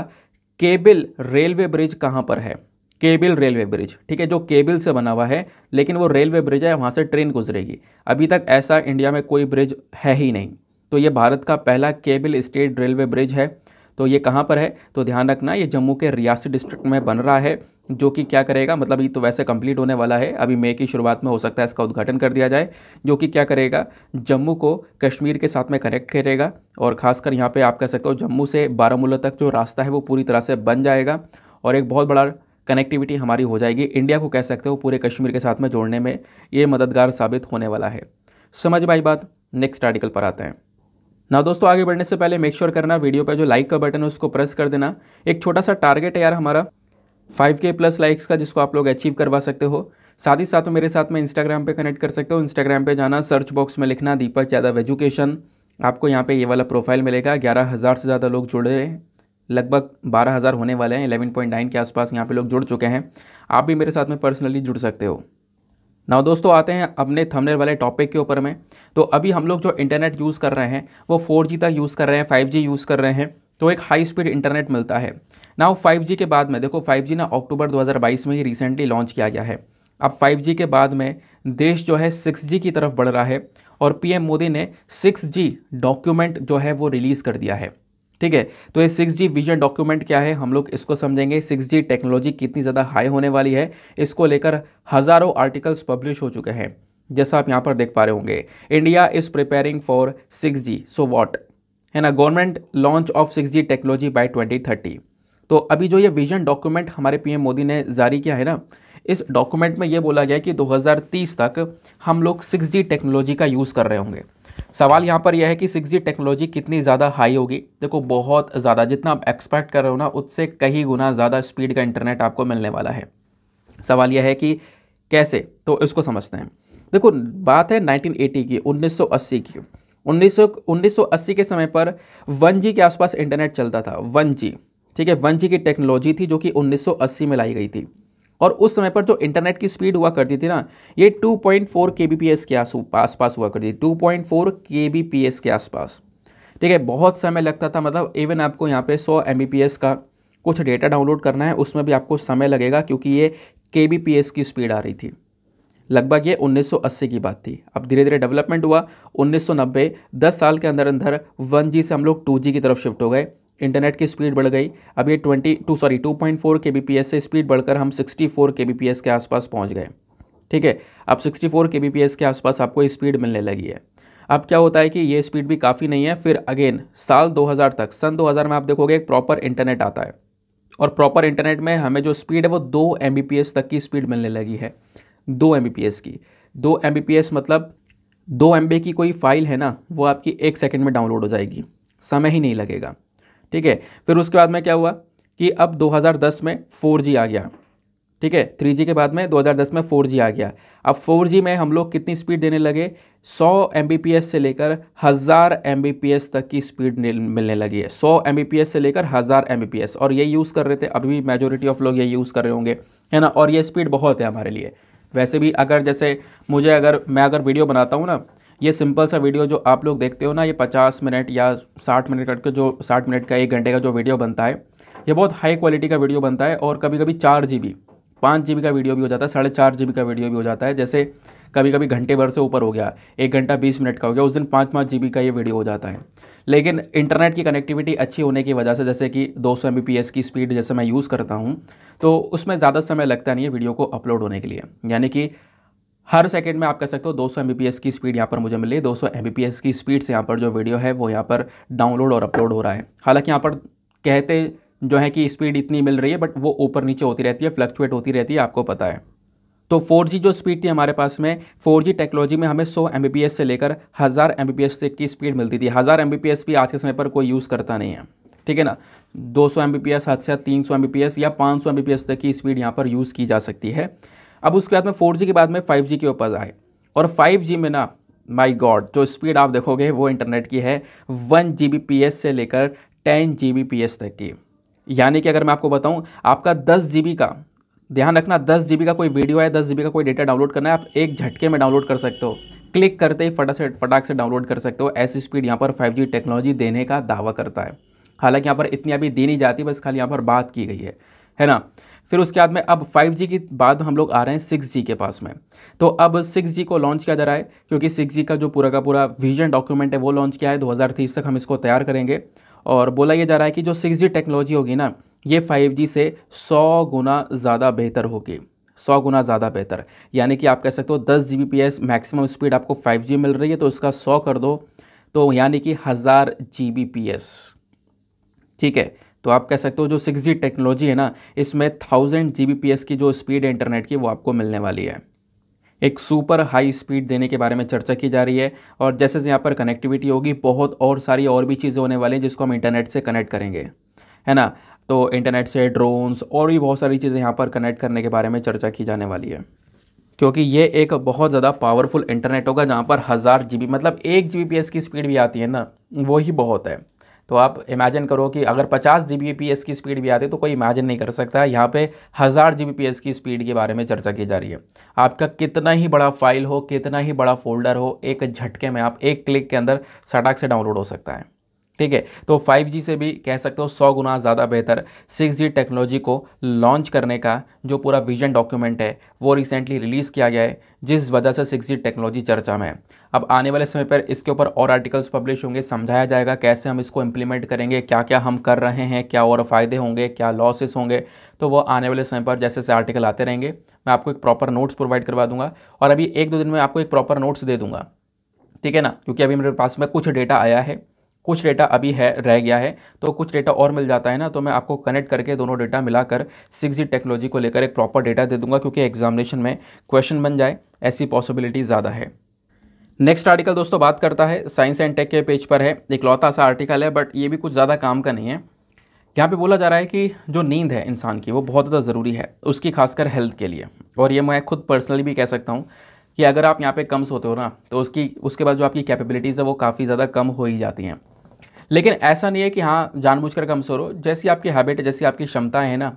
केबल रेलवे ब्रिज कहाँ पर है? केबल रेलवे ब्रिज, ठीक है, जो केबल से बना हुआ है लेकिन वो रेलवे ब्रिज है, वहाँ से ट्रेन गुजरेगी। अभी तक ऐसा इंडिया में कोई ब्रिज है ही नहीं, तो ये भारत का पहला केबल स्टेट रेलवे ब्रिज है। तो ये कहाँ पर है? तो ध्यान रखना, ये जम्मू के रियासी डिस्ट्रिक्ट में बन रहा है जो कि क्या करेगा, मतलब ये तो वैसे कंप्लीट होने वाला है, अभी मई की शुरुआत में हो सकता है इसका उद्घाटन कर दिया जाए, जो कि क्या करेगा जम्मू को कश्मीर के साथ में कनेक्ट करेगा। और ख़ासकर यहाँ पे आप कह सकते हो जम्मू से बारामूला तक जो रास्ता है वो पूरी तरह से बन जाएगा और एक बहुत बड़ा कनेक्टिविटी हमारी हो जाएगी। इंडिया को कह सकते हो पूरे कश्मीर के साथ में जोड़ने में ये मददगार साबित होने वाला है। समझ में आई बात। नेक्स्ट आर्टिकल पर आते हैं ना दोस्तों। आगे बढ़ने से पहले मेक श्योर करना वीडियो पर जो लाइक का बटन है उसको प्रेस कर देना। एक छोटा सा टारगेट है यार हमारा फाइव के प्लस लाइक्स का, जिसको आप लोग अचीव करवा सकते हो। साथ ही साथ मेरे साथ में इंस्टाग्राम पे कनेक्ट कर सकते हो। इंस्टाग्राम पे जाना, सर्च बॉक्स में लिखना दीपक यादव एजुकेशन, आपको यहाँ पे ये वाला प्रोफाइल मिलेगा। ग्यारह हज़ार से ज़्यादा लोग जुड़े हैं, लगभग बारह हज़ार होने वाले हैं, इलेवन पॉइंट नाइन के आसपास यहाँ पे लोग जुड़ चुके हैं। आप भी मेरे साथ में पर्सनली जुड़ सकते हो। नाउ दोस्तों आते हैं अपने थंबनेल वाले टॉपिक के ऊपर में। तो अभी हम लोग जो इंटरनेट यूज़ कर रहे हैं वो फोर जी तक यूज़ कर रहे हैं, फाइव जी यूज़ कर रहे हैं, तो एक हाई स्पीड इंटरनेट मिलता है। नाउ फाइव जी के बाद में देखो, फाइव जी ना अक्टूबर दो हज़ार बाईस में ही रिसेंटली लॉन्च किया गया है। अब फाइव जी के बाद में देश जो है सिक्स जी की तरफ बढ़ रहा है और पीएम मोदी ने सिक्स जी डॉक्यूमेंट जो है वो रिलीज़ कर दिया है। ठीक है, तो ये सिक्स जी विजन डॉक्यूमेंट क्या है हम लोग इसको समझेंगे। सिक्स जी टेक्नोलॉजी कितनी ज़्यादा हाई होने वाली है, इसको लेकर हज़ारों आर्टिकल्स पब्लिश हो चुके हैं, जैसा आप यहाँ पर देख पा रहे होंगे। India is preparing for six G, so what है ना, government launch of six G technology by twenty thirty. तो अभी जो ये विजन डॉक्यूमेंट हमारे पीएम मोदी ने जारी किया है ना, इस डॉक्यूमेंट में ये बोला गया कि दो हज़ार तीस तक हम लोग सिक्स जी टेक्नोलॉजी का यूज़ कर रहे होंगे। सवाल यहाँ पर यह है कि सिक्स जी टेक्नोलॉजी कितनी ज़्यादा हाई होगी। देखो बहुत ज़्यादा, जितना आप एक्सपेक्ट कर रहे हो ना उससे कई गुना ज़्यादा स्पीड का इंटरनेट आपको मिलने वाला है। सवाल यह है कि कैसे, तो इसको समझते हैं। देखो बात है नाइनटीन एटी की, उन्नीस सौ अस्सी की। उन्नीस सौ अस्सी के समय पर वन जी के आसपास इंटरनेट चलता था, वन जी। ठीक है, वन जी की टेक्नोलॉजी थी जो कि उन्नीस सौ अस्सी में लाई गई थी। और उस समय पर जो इंटरनेट की स्पीड हुआ करती थी ना, ये टू पॉइंट फोर केबीपीएस के आसपास हुआ करती थी, टू पॉइंट फोर केबीपीएस के आसपास। ठीक है, बहुत समय लगता था, मतलब इवन आपको यहाँ पे हंड्रेड एमबीपीएस का कुछ डेटा डाउनलोड करना है उसमें भी आपको समय लगेगा, क्योंकि ये केबीपीएस की स्पीड आ रही थी। लगभग ये उन्नीस सौ अस्सी की बात थी। अब धीरे धीरे डेवलपमेंट हुआ, उन्नीस सौ नब्बे, दस साल के अंदर अंदर वन जी से हम लोग टू जी की तरफ शिफ्ट हो गए, इंटरनेट की स्पीड बढ़ गई। अब ये twenty two sorry two point four kbps से स्पीड बढ़कर हम सिक्सटी फोर केबीपीएस के आसपास पहुंच गए। ठीक है, अब सिक्सटी फोर केबीपीएस के आसपास आपको ये स्पीड मिलने लगी है। अब क्या होता है कि ये स्पीड भी काफ़ी नहीं है, फिर अगेन साल दो हज़ार तक, सन दो हज़ार में आप देखोगे एक प्रॉपर इंटरनेट आता है और प्रॉपर इंटरनेट में हमें जो स्पीड है वो दो एमबीपीएस तक की स्पीड मिलने लगी है, दो एमबीपीएस की। दो एमबीपीएस मतलब दो एमबी की कोई फाइल है ना वो आपकी एक सेकंड में डाउनलोड हो जाएगी, समय ही नहीं लगेगा। ठीक है, फिर उसके बाद में क्या हुआ कि अब दो हज़ार दस में फोर जी आ गया। ठीक है, थ्री जी के बाद में दो हज़ार दस में फोर जी आ गया। अब फोर जी में हम लोग कितनी स्पीड देने लगे, हंड्रेड एमबीपीएस से लेकर हज़ार एमबीपीएस तक की स्पीड मिलने लगी है, हंड्रेड एमबीपीएस से लेकर हज़ार एमबीपीएस। और ये यूज़ कर रहे थे, अभी भी मेजोरिटी ऑफ लोग ये यूज़ कर रहे होंगे, है ना। और ये स्पीड बहुत है हमारे लिए। वैसे भी अगर जैसे मुझे अगर मैं अगर वीडियो बनाता हूँ ना, ये सिंपल सा वीडियो जो आप लोग देखते हो ना, ये पचास मिनट या साठ मिनट का, जो साठ मिनट का एक घंटे का जो वीडियो बनता है, ये बहुत हाई क्वालिटी का वीडियो बनता है। और कभी कभी चार जी बी पाँच जी बी का वीडियो भी हो जाता है, साढ़े चार जी बी का वीडियो भी हो जाता है। जैसे कभी कभी घंटे भर से ऊपर हो गया, एक घंटा बीस मिनट का हो गया, उस दिन पाँच पाँच जी बी का ये वीडियो हो जाता है। लेकिन इंटरनेट की कनेक्टिविटी अच्छी होने की वजह से, जैसे कि दो सौ एम बी पी एस की स्पीड जैसे मैं यूज़ करता हूँ, तो उसमें ज़्यादा समय लगता नहीं है वीडियो को अपलोड होने के लिए। यानी कि हर सेकंड में आप कह सकते हो टू हंड्रेड एमबीपीएस की स्पीड यहाँ पर मुझे मिली, टू हंड्रेड एमबीपीएस की स्पीड से यहाँ पर जो वीडियो है वो यहाँ पर डाउनलोड और अपलोड हो रहा है। हालांकि यहाँ पर कहते जो है कि स्पीड इतनी मिल रही है, बट वो ऊपर नीचे होती रहती है, फ्लक्चुएट होती रहती है, आपको पता है। तो फोर जी जो स्पीड थी हमारे पास में, फोर जी टेक्नोलॉजी में हमें हंड्रेड एमबीपीएस से लेकर हज़ार एमबीपीएस तक की स्पीड मिलती थी। हज़ार एमबीपीएस भी आज के समय पर कोई यूज़ करता नहीं है। ठीक है ना, टू हंड्रेड एमबीपीएस, हद से थ्री हंड्रेड एमबीपीएस या फाइव हंड्रेड एमबीपीएस तक की स्पीड यहाँ पर यूज़ की जा सकती है। अब उसके बाद में फोर जी के बाद में फाइव जी के ऊपर आए, और फाइव जी में ना माय गॉड जो स्पीड आप देखोगे वो इंटरनेट की है वन जीबीपीएस से लेकर टेन जीबीपीएस तक की। यानी कि अगर मैं आपको बताऊं, आपका टेन जीबी का, ध्यान रखना टेन जीबी का कोई वीडियो है, टेन जीबी का कोई डेटा डाउनलोड करना है, आप एक झटके में डाउनलोड कर सकते हो, क्लिक करते ही फटाक से फटाक से डाउनलोड कर सकते हो। ऐसी स्पीड यहाँ पर फाइव जी टेक्नोलॉजी देने का दावा करता है। हालाँकि यहाँ पर इतनी अभी दी नहीं जाती, बस खाली यहाँ पर बात की गई है, है ना। फिर उसके बाद में अब फाइव जी की बाद हम लोग आ रहे हैं सिक्स जी के पास में। तो अब सिक्स जी को लॉन्च किया जा रहा है, क्योंकि सिक्स जी का जो पूरा का पूरा विजन डॉक्यूमेंट है वो लॉन्च किया है, दो हज़ार तीस तक हम इसको तैयार करेंगे। और बोला ये जा रहा है कि जो सिक्स जी टेक्नोलॉजी होगी ना, ये फाइव जी से सौ गुना ज़्यादा बेहतर होगी, सौ गुना ज़्यादा बेहतर। यानी कि आप कह सकते हो दस G B P S maximum speed आपको फाइव जी मिल रही है, तो इसका सौ कर दो तो यानी कि हज़ार जी बी पी एस, ठीक है। तो आप कह सकते हो जो सिक्स जी टेक्नोलॉजी है ना, इसमें thousand G B P S की जो स्पीड है इंटरनेट की वो आपको मिलने वाली है। एक सुपर हाई स्पीड देने के बारे में चर्चा की जा रही है, और जैसे जैसे यहाँ पर कनेक्टिविटी होगी बहुत और सारी और भी चीज़ें होने वाली हैं जिसको हम इंटरनेट से कनेक्ट करेंगे, है ना। तो इंटरनेट से ड्रोन्स और भी बहुत सारी चीज़ें यहाँ पर कनेक्ट करने के बारे में चर्चा की जाने वाली है, क्योंकि ये एक बहुत ज़्यादा पावरफुल इंटरनेट होगा जहाँ पर हज़ार जी बी मतलब एक जी बी पी एस की स्पीड भी आती है ना, वो ही बहुत है। तो आप इमेजिन करो कि अगर पचास जी बी पी एस की स्पीड भी आती है तो कोई इमेजिन नहीं कर सकता। यहाँ पे हज़ार जी बी पी एस की स्पीड के बारे में चर्चा की जा रही है। आपका कितना ही बड़ा फाइल हो, कितना ही बड़ा फोल्डर हो, एक झटके में आप एक क्लिक के अंदर सटाक से डाउनलोड हो सकता है, ठीक है। तो फाइव जी से भी कह सकते हो सौ गुना ज़्यादा बेहतर सिक्स जी टेक्नोलॉजी को लॉन्च करने का जो पूरा विजन डॉक्यूमेंट है वो रिसेंटली रिलीज़ किया गया है, जिस वजह से सिक्स जी टेक्नोलॉजी चर्चा में है। अब आने वाले समय पर इसके ऊपर और आर्टिकल्स पब्लिश होंगे, समझाया जाएगा कैसे हम इसको इम्प्लीमेंट करेंगे, क्या क्या हम कर रहे हैं, क्या और फ़ायदे होंगे, क्या लॉसेस होंगे। तो वो आने वाले समय पर जैसे जैसे आर्टिकल आते रहेंगे मैं आपको एक प्रॉपर नोट्स प्रोवाइड करवा दूँगा, और अभी एक दो दिन में आपको एक प्रॉपर नोट्स दे दूँगा, ठीक है ना। क्योंकि अभी मेरे पास में कुछ डेटा आया है, कुछ डेटा अभी है रह गया है, तो कुछ डेटा और मिल जाता है ना, तो मैं आपको कनेक्ट करके दोनों डेटा मिलाकर सिक्स जी टेक्नोलॉजी को लेकर एक प्रॉपर डेटा दे दूंगा, क्योंकि एग्जामिनेशन में क्वेश्चन बन जाए ऐसी पॉसिबिलिटी ज़्यादा है। नेक्स्ट आर्टिकल दोस्तों बात करता है साइंस एंड टेक के पेज पर है, इकलौता सा आर्टिकल है बट ये भी कुछ ज़्यादा काम का नहीं है। यहाँ पे बोला जा रहा है कि जो नींद है इंसान की वो बहुत ज़्यादा ज़रूरी है, उसकी खासकर हेल्थ के लिए, और ये मैं खुद पर्सनली भी कह सकता हूँ कि अगर आप यहाँ पे कम सोते हो ना तो उसकी उसके बाद जो आपकी कैपेबिलिटीज़ है वो काफ़ी ज़्यादा कम हो ही जाती हैं। लेकिन ऐसा नहीं है कि हाँ जानबूझकर कम सो रहे हो, जैसी आपकी हैबिट है, जैसी आपकी क्षमता है ना,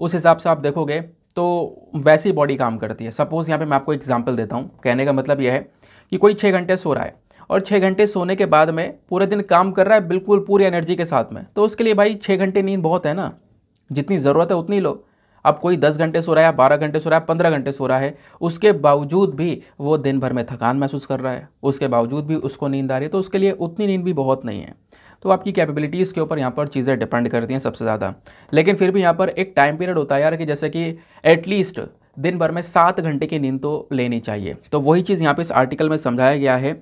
उस हिसाब से आप देखोगे तो वैसी बॉडी काम करती है। सपोज़ यहाँ पे मैं आपको एग्जांपल देता हूँ, कहने का मतलब यह है कि कोई छः घंटे सो रहा है और छः घंटे सोने के बाद में पूरे दिन काम कर रहा है बिल्कुल पूरी एनर्जी के साथ में, तो उसके लिए भाई छः घंटे नींद बहुत है ना, जितनी ज़रूरत है उतनी लो। अब कोई दस घंटे सो रहा है, बारह घंटे सो रहा है, पंद्रह घंटे सो रहा है, उसके बावजूद भी वो दिन भर में थकान महसूस कर रहा है, उसके बावजूद भी उसको नींद आ रही है, तो उसके लिए उतनी नींद भी बहुत नहीं है। तो आपकी कैपेबिलिटीज़ के ऊपर यहाँ पर चीज़ें डिपेंड करती हैं सबसे ज़्यादा। लेकिन फिर भी यहाँ पर एक टाइम पीरियड होता है यार कि जैसे कि एटलीस्ट दिन भर में सात घंटे की नींद तो लेनी चाहिए। तो वही चीज़ यहाँ पर इस आर्टिकल में समझाया गया है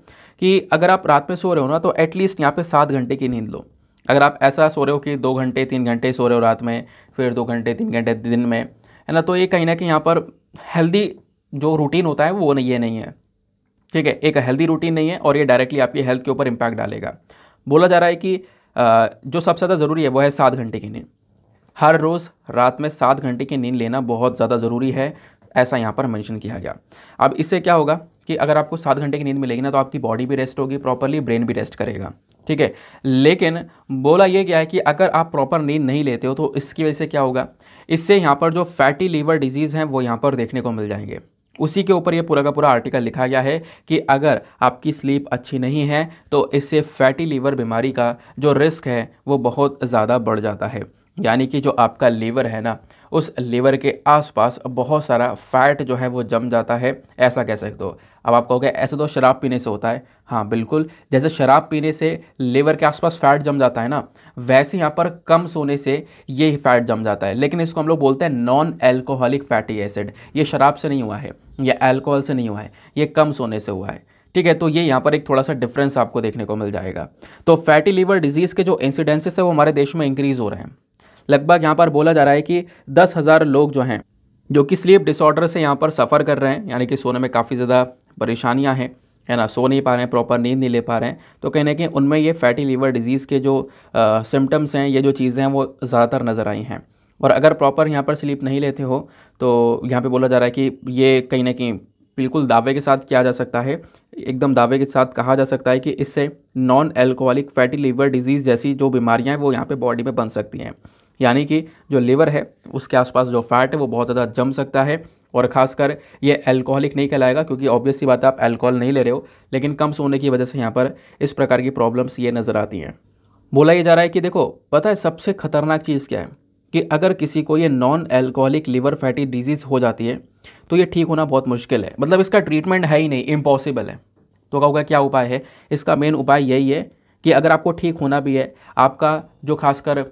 कि अगर आप रात में सो रहे हो ना तो एटलीस्ट यहाँ पर सात घंटे की नींद लो। अगर आप ऐसा सो रहे हो कि दो घंटे तीन घंटे सो रहे हो रात में, फिर दो घंटे तीन घंटे दिन में, है ना, तो ये कहीं ना कहीं यहाँ पर हेल्दी जो रूटीन होता है वो नहीं, ये नहीं है, ठीक है। एक हेल्दी रूटीन नहीं है और ये डायरेक्टली आपकी हेल्थ के ऊपर इम्पैक्ट डालेगा। बोला जा रहा है कि जो सबसे ज़्यादा ज़रूरी है वो है सात घंटे की नींद। हर रोज़ रात में सात घंटे की नींद लेना बहुत ज़्यादा ज़रूरी है, ऐसा यहाँ पर मेंशन किया गया। अब इससे क्या होगा कि अगर आपको सात घंटे की नींद मिलेगी ना तो आपकी बॉडी भी रेस्ट होगी प्रॉपरली, ब्रेन भी रेस्ट करेगा, ठीक है। लेकिन बोला यह गया है कि अगर आप प्रॉपर नींद नहीं लेते हो तो इसकी वजह से क्या होगा, इससे यहाँ पर जो फैटी लीवर डिजीज़ हैं वो यहाँ पर देखने को मिल जाएंगे। उसी के ऊपर ये पूरा का पूरा आर्टिकल लिखा गया है कि अगर आपकी स्लीप अच्छी नहीं है तो इससे फैटी लीवर बीमारी का जो रिस्क है वो बहुत ज़्यादा बढ़ जाता है। यानी कि जो आपका लीवर है ना, उस लीवर के आसपास बहुत सारा फैट जो है वो जम जाता है, ऐसा कह सकते हो। अब आप कहोगे ऐसे तो शराब पीने से होता है, हाँ बिल्कुल, जैसे शराब पीने से लीवर के आसपास फैट जम जाता है ना, वैसे यहाँ पर कम सोने से ये फैट जम जाता है। लेकिन इसको हम लोग बोलते हैं नॉन एल्कोहलिक फैटी एसिड। ये शराब से नहीं हुआ है, यह एल्कोहल से नहीं हुआ है, ये कम सोने से हुआ है, ठीक है। तो ये यहाँ पर एक थोड़ा सा डिफरेंस आपको देखने को मिल जाएगा। तो फैटी लीवर डिजीज़ के जो इंसिडेंसेस है वो हमारे देश में इंक्रीज़ हो रहे हैं। लगभग यहाँ पर बोला जा रहा है कि दस हज़ार लोग जो हैं जो कि स्लीप डिसऑर्डर से यहाँ पर सफ़र कर रहे हैं, यानी कि सोने में काफ़ी ज़्यादा परेशानियाँ हैं, है ना, सो नहीं पा रहे हैं, प्रॉपर नींद नहीं ले पा रहे हैं, तो कहीं ना कहीं उनमें ये फैटी लीवर डिजीज़ के जो सिम्टम्स हैं, ये जो चीज़ें हैं वो ज़्यादातर नज़र आई हैं। और अगर प्रॉपर यहाँ पर स्लीप नहीं लेते हो तो यहाँ पर बोला जा रहा है कि ये कहीं ना कहीं बिल्कुल दावे के साथ किया जा सकता है, एकदम दावे के साथ कहा जा सकता है कि इससे non alcoholic fatty liver disease जैसी जो बीमारियाँ हैं वो यहाँ पर बॉडी में बन सकती हैं। यानी कि जो लीवर है उसके आसपास जो फैट है वो बहुत ज़्यादा जम सकता है, और ख़ासकर ये एल्कोहलिक नहीं कहलाएगा क्योंकि ऑब्वियसली बात है आप एल्कोहल नहीं ले रहे हो, लेकिन कम सोने की वजह से यहाँ पर इस प्रकार की प्रॉब्लम्स ये नज़र आती हैं। बोला ये जा रहा है कि देखो, पता है सबसे ख़तरनाक चीज़ क्या है कि अगर किसी को ये non alcoholic liver fatty disease हो जाती है तो ये ठीक होना बहुत मुश्किल है, मतलब इसका ट्रीटमेंट है ही नहीं, इम्पॉसिबल है। तो कहूँगा क्या उपाय है, इसका मेन उपाय यही है कि अगर आपको ठीक होना भी है, आपका जो खासकर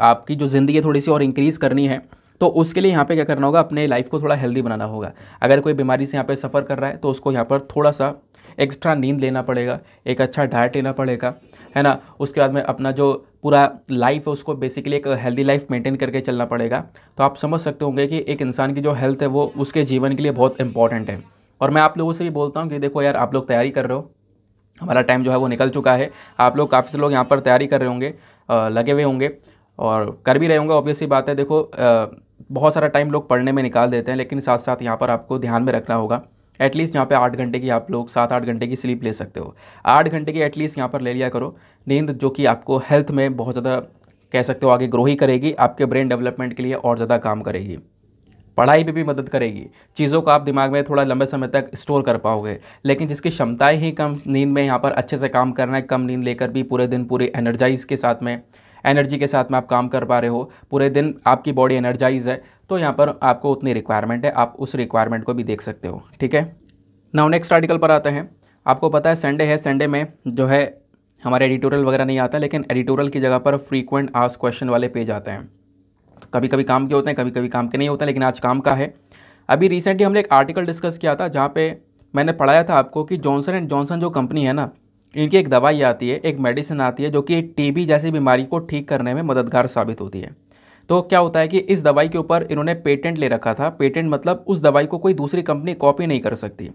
आपकी जो ज़िंदगी थोड़ी सी और इंक्रीज़ करनी है तो उसके लिए यहाँ पे क्या करना होगा, अपने लाइफ को थोड़ा हेल्दी बनाना होगा। अगर कोई बीमारी से यहाँ पे सफ़र कर रहा है तो उसको यहाँ पर थोड़ा सा एक्स्ट्रा नींद लेना पड़ेगा, एक अच्छा डाइट लेना पड़ेगा, है ना। उसके बाद में अपना जो पूरा लाइफ है उसको बेसिकली एक हेल्दी लाइफ मेंटेन करके चलना पड़ेगा। तो आप समझ सकते होंगे कि एक इंसान की जो हेल्थ है वो उसके जीवन के लिए बहुत इंपॉर्टेंट है। और मैं आप लोगों से भी बोलता हूँ कि देखो यार, आप लोग तैयारी कर रहे हो, हमारा टाइम जो है वो निकल चुका है, आप लोग काफ़ी से लोग यहाँ पर तैयारी कर रहे होंगे, लगे हुए होंगे और कर भी रहे होंगे, ऑब्वियसली बात है। देखो बहुत सारा टाइम लोग पढ़ने में निकाल देते हैं, लेकिन साथ साथ यहाँ पर आपको ध्यान में रखना होगा, एटलीस्ट यहाँ पे आठ घंटे की आप लोग सात आठ घंटे की स्लीप ले सकते हो, आठ घंटे की एटलीस्ट यहाँ पर ले लिया करो नींद, जो कि आपको हेल्थ में बहुत ज़्यादा कह सकते हो आगे ग्रो ही करेगी, आपके ब्रेन डेवलपमेंट के लिए और ज़्यादा काम करेगी, पढ़ाई पे भी मदद करेगी, चीज़ों को आप दिमाग में थोड़ा लंबे समय तक स्टोर कर पाओगे। लेकिन जिसकी क्षमताएँ ही कम, नींद में यहाँ पर अच्छे से काम करना है, कम नींद लेकर भी पूरे दिन पूरी एनर्जाइज के साथ में एनर्जी के साथ में आप काम कर पा रहे हो, पूरे दिन आपकी बॉडी एनर्जाइज है, तो यहाँ पर आपको उतनी रिक्वायरमेंट है, आप उस रिक्वायरमेंट को भी देख सकते हो, ठीक है। नाउ नेक्स्ट आर्टिकल पर आते हैं। आपको पता है संडे है, संडे में जो है हमारे एडिटोरियल वगैरह नहीं आता, लेकिन एडिटोरियल की जगह पर फ्रीक्वेंट आस्क्ड क्वेश्चन वाले पेज आते हैं। कभी कभी काम के होते हैं, कभी कभी काम के नहीं होते, लेकिन आज काम का है। अभी रिसेंटली हमने एक आर्टिकल डिस्कस किया था जहाँ पे मैंने पढ़ाया था आपको कि जॉनसन एंड जॉनसन जो कंपनी है ना, इनकी एक दवाई आती है, एक मेडिसिन आती है जो कि टीबी जैसी बीमारी को ठीक करने में मददगार साबित होती है। तो क्या होता है कि इस दवाई के ऊपर इन्होंने पेटेंट ले रखा था। पेटेंट मतलब उस दवाई को कोई दूसरी कंपनी कॉपी नहीं कर सकती।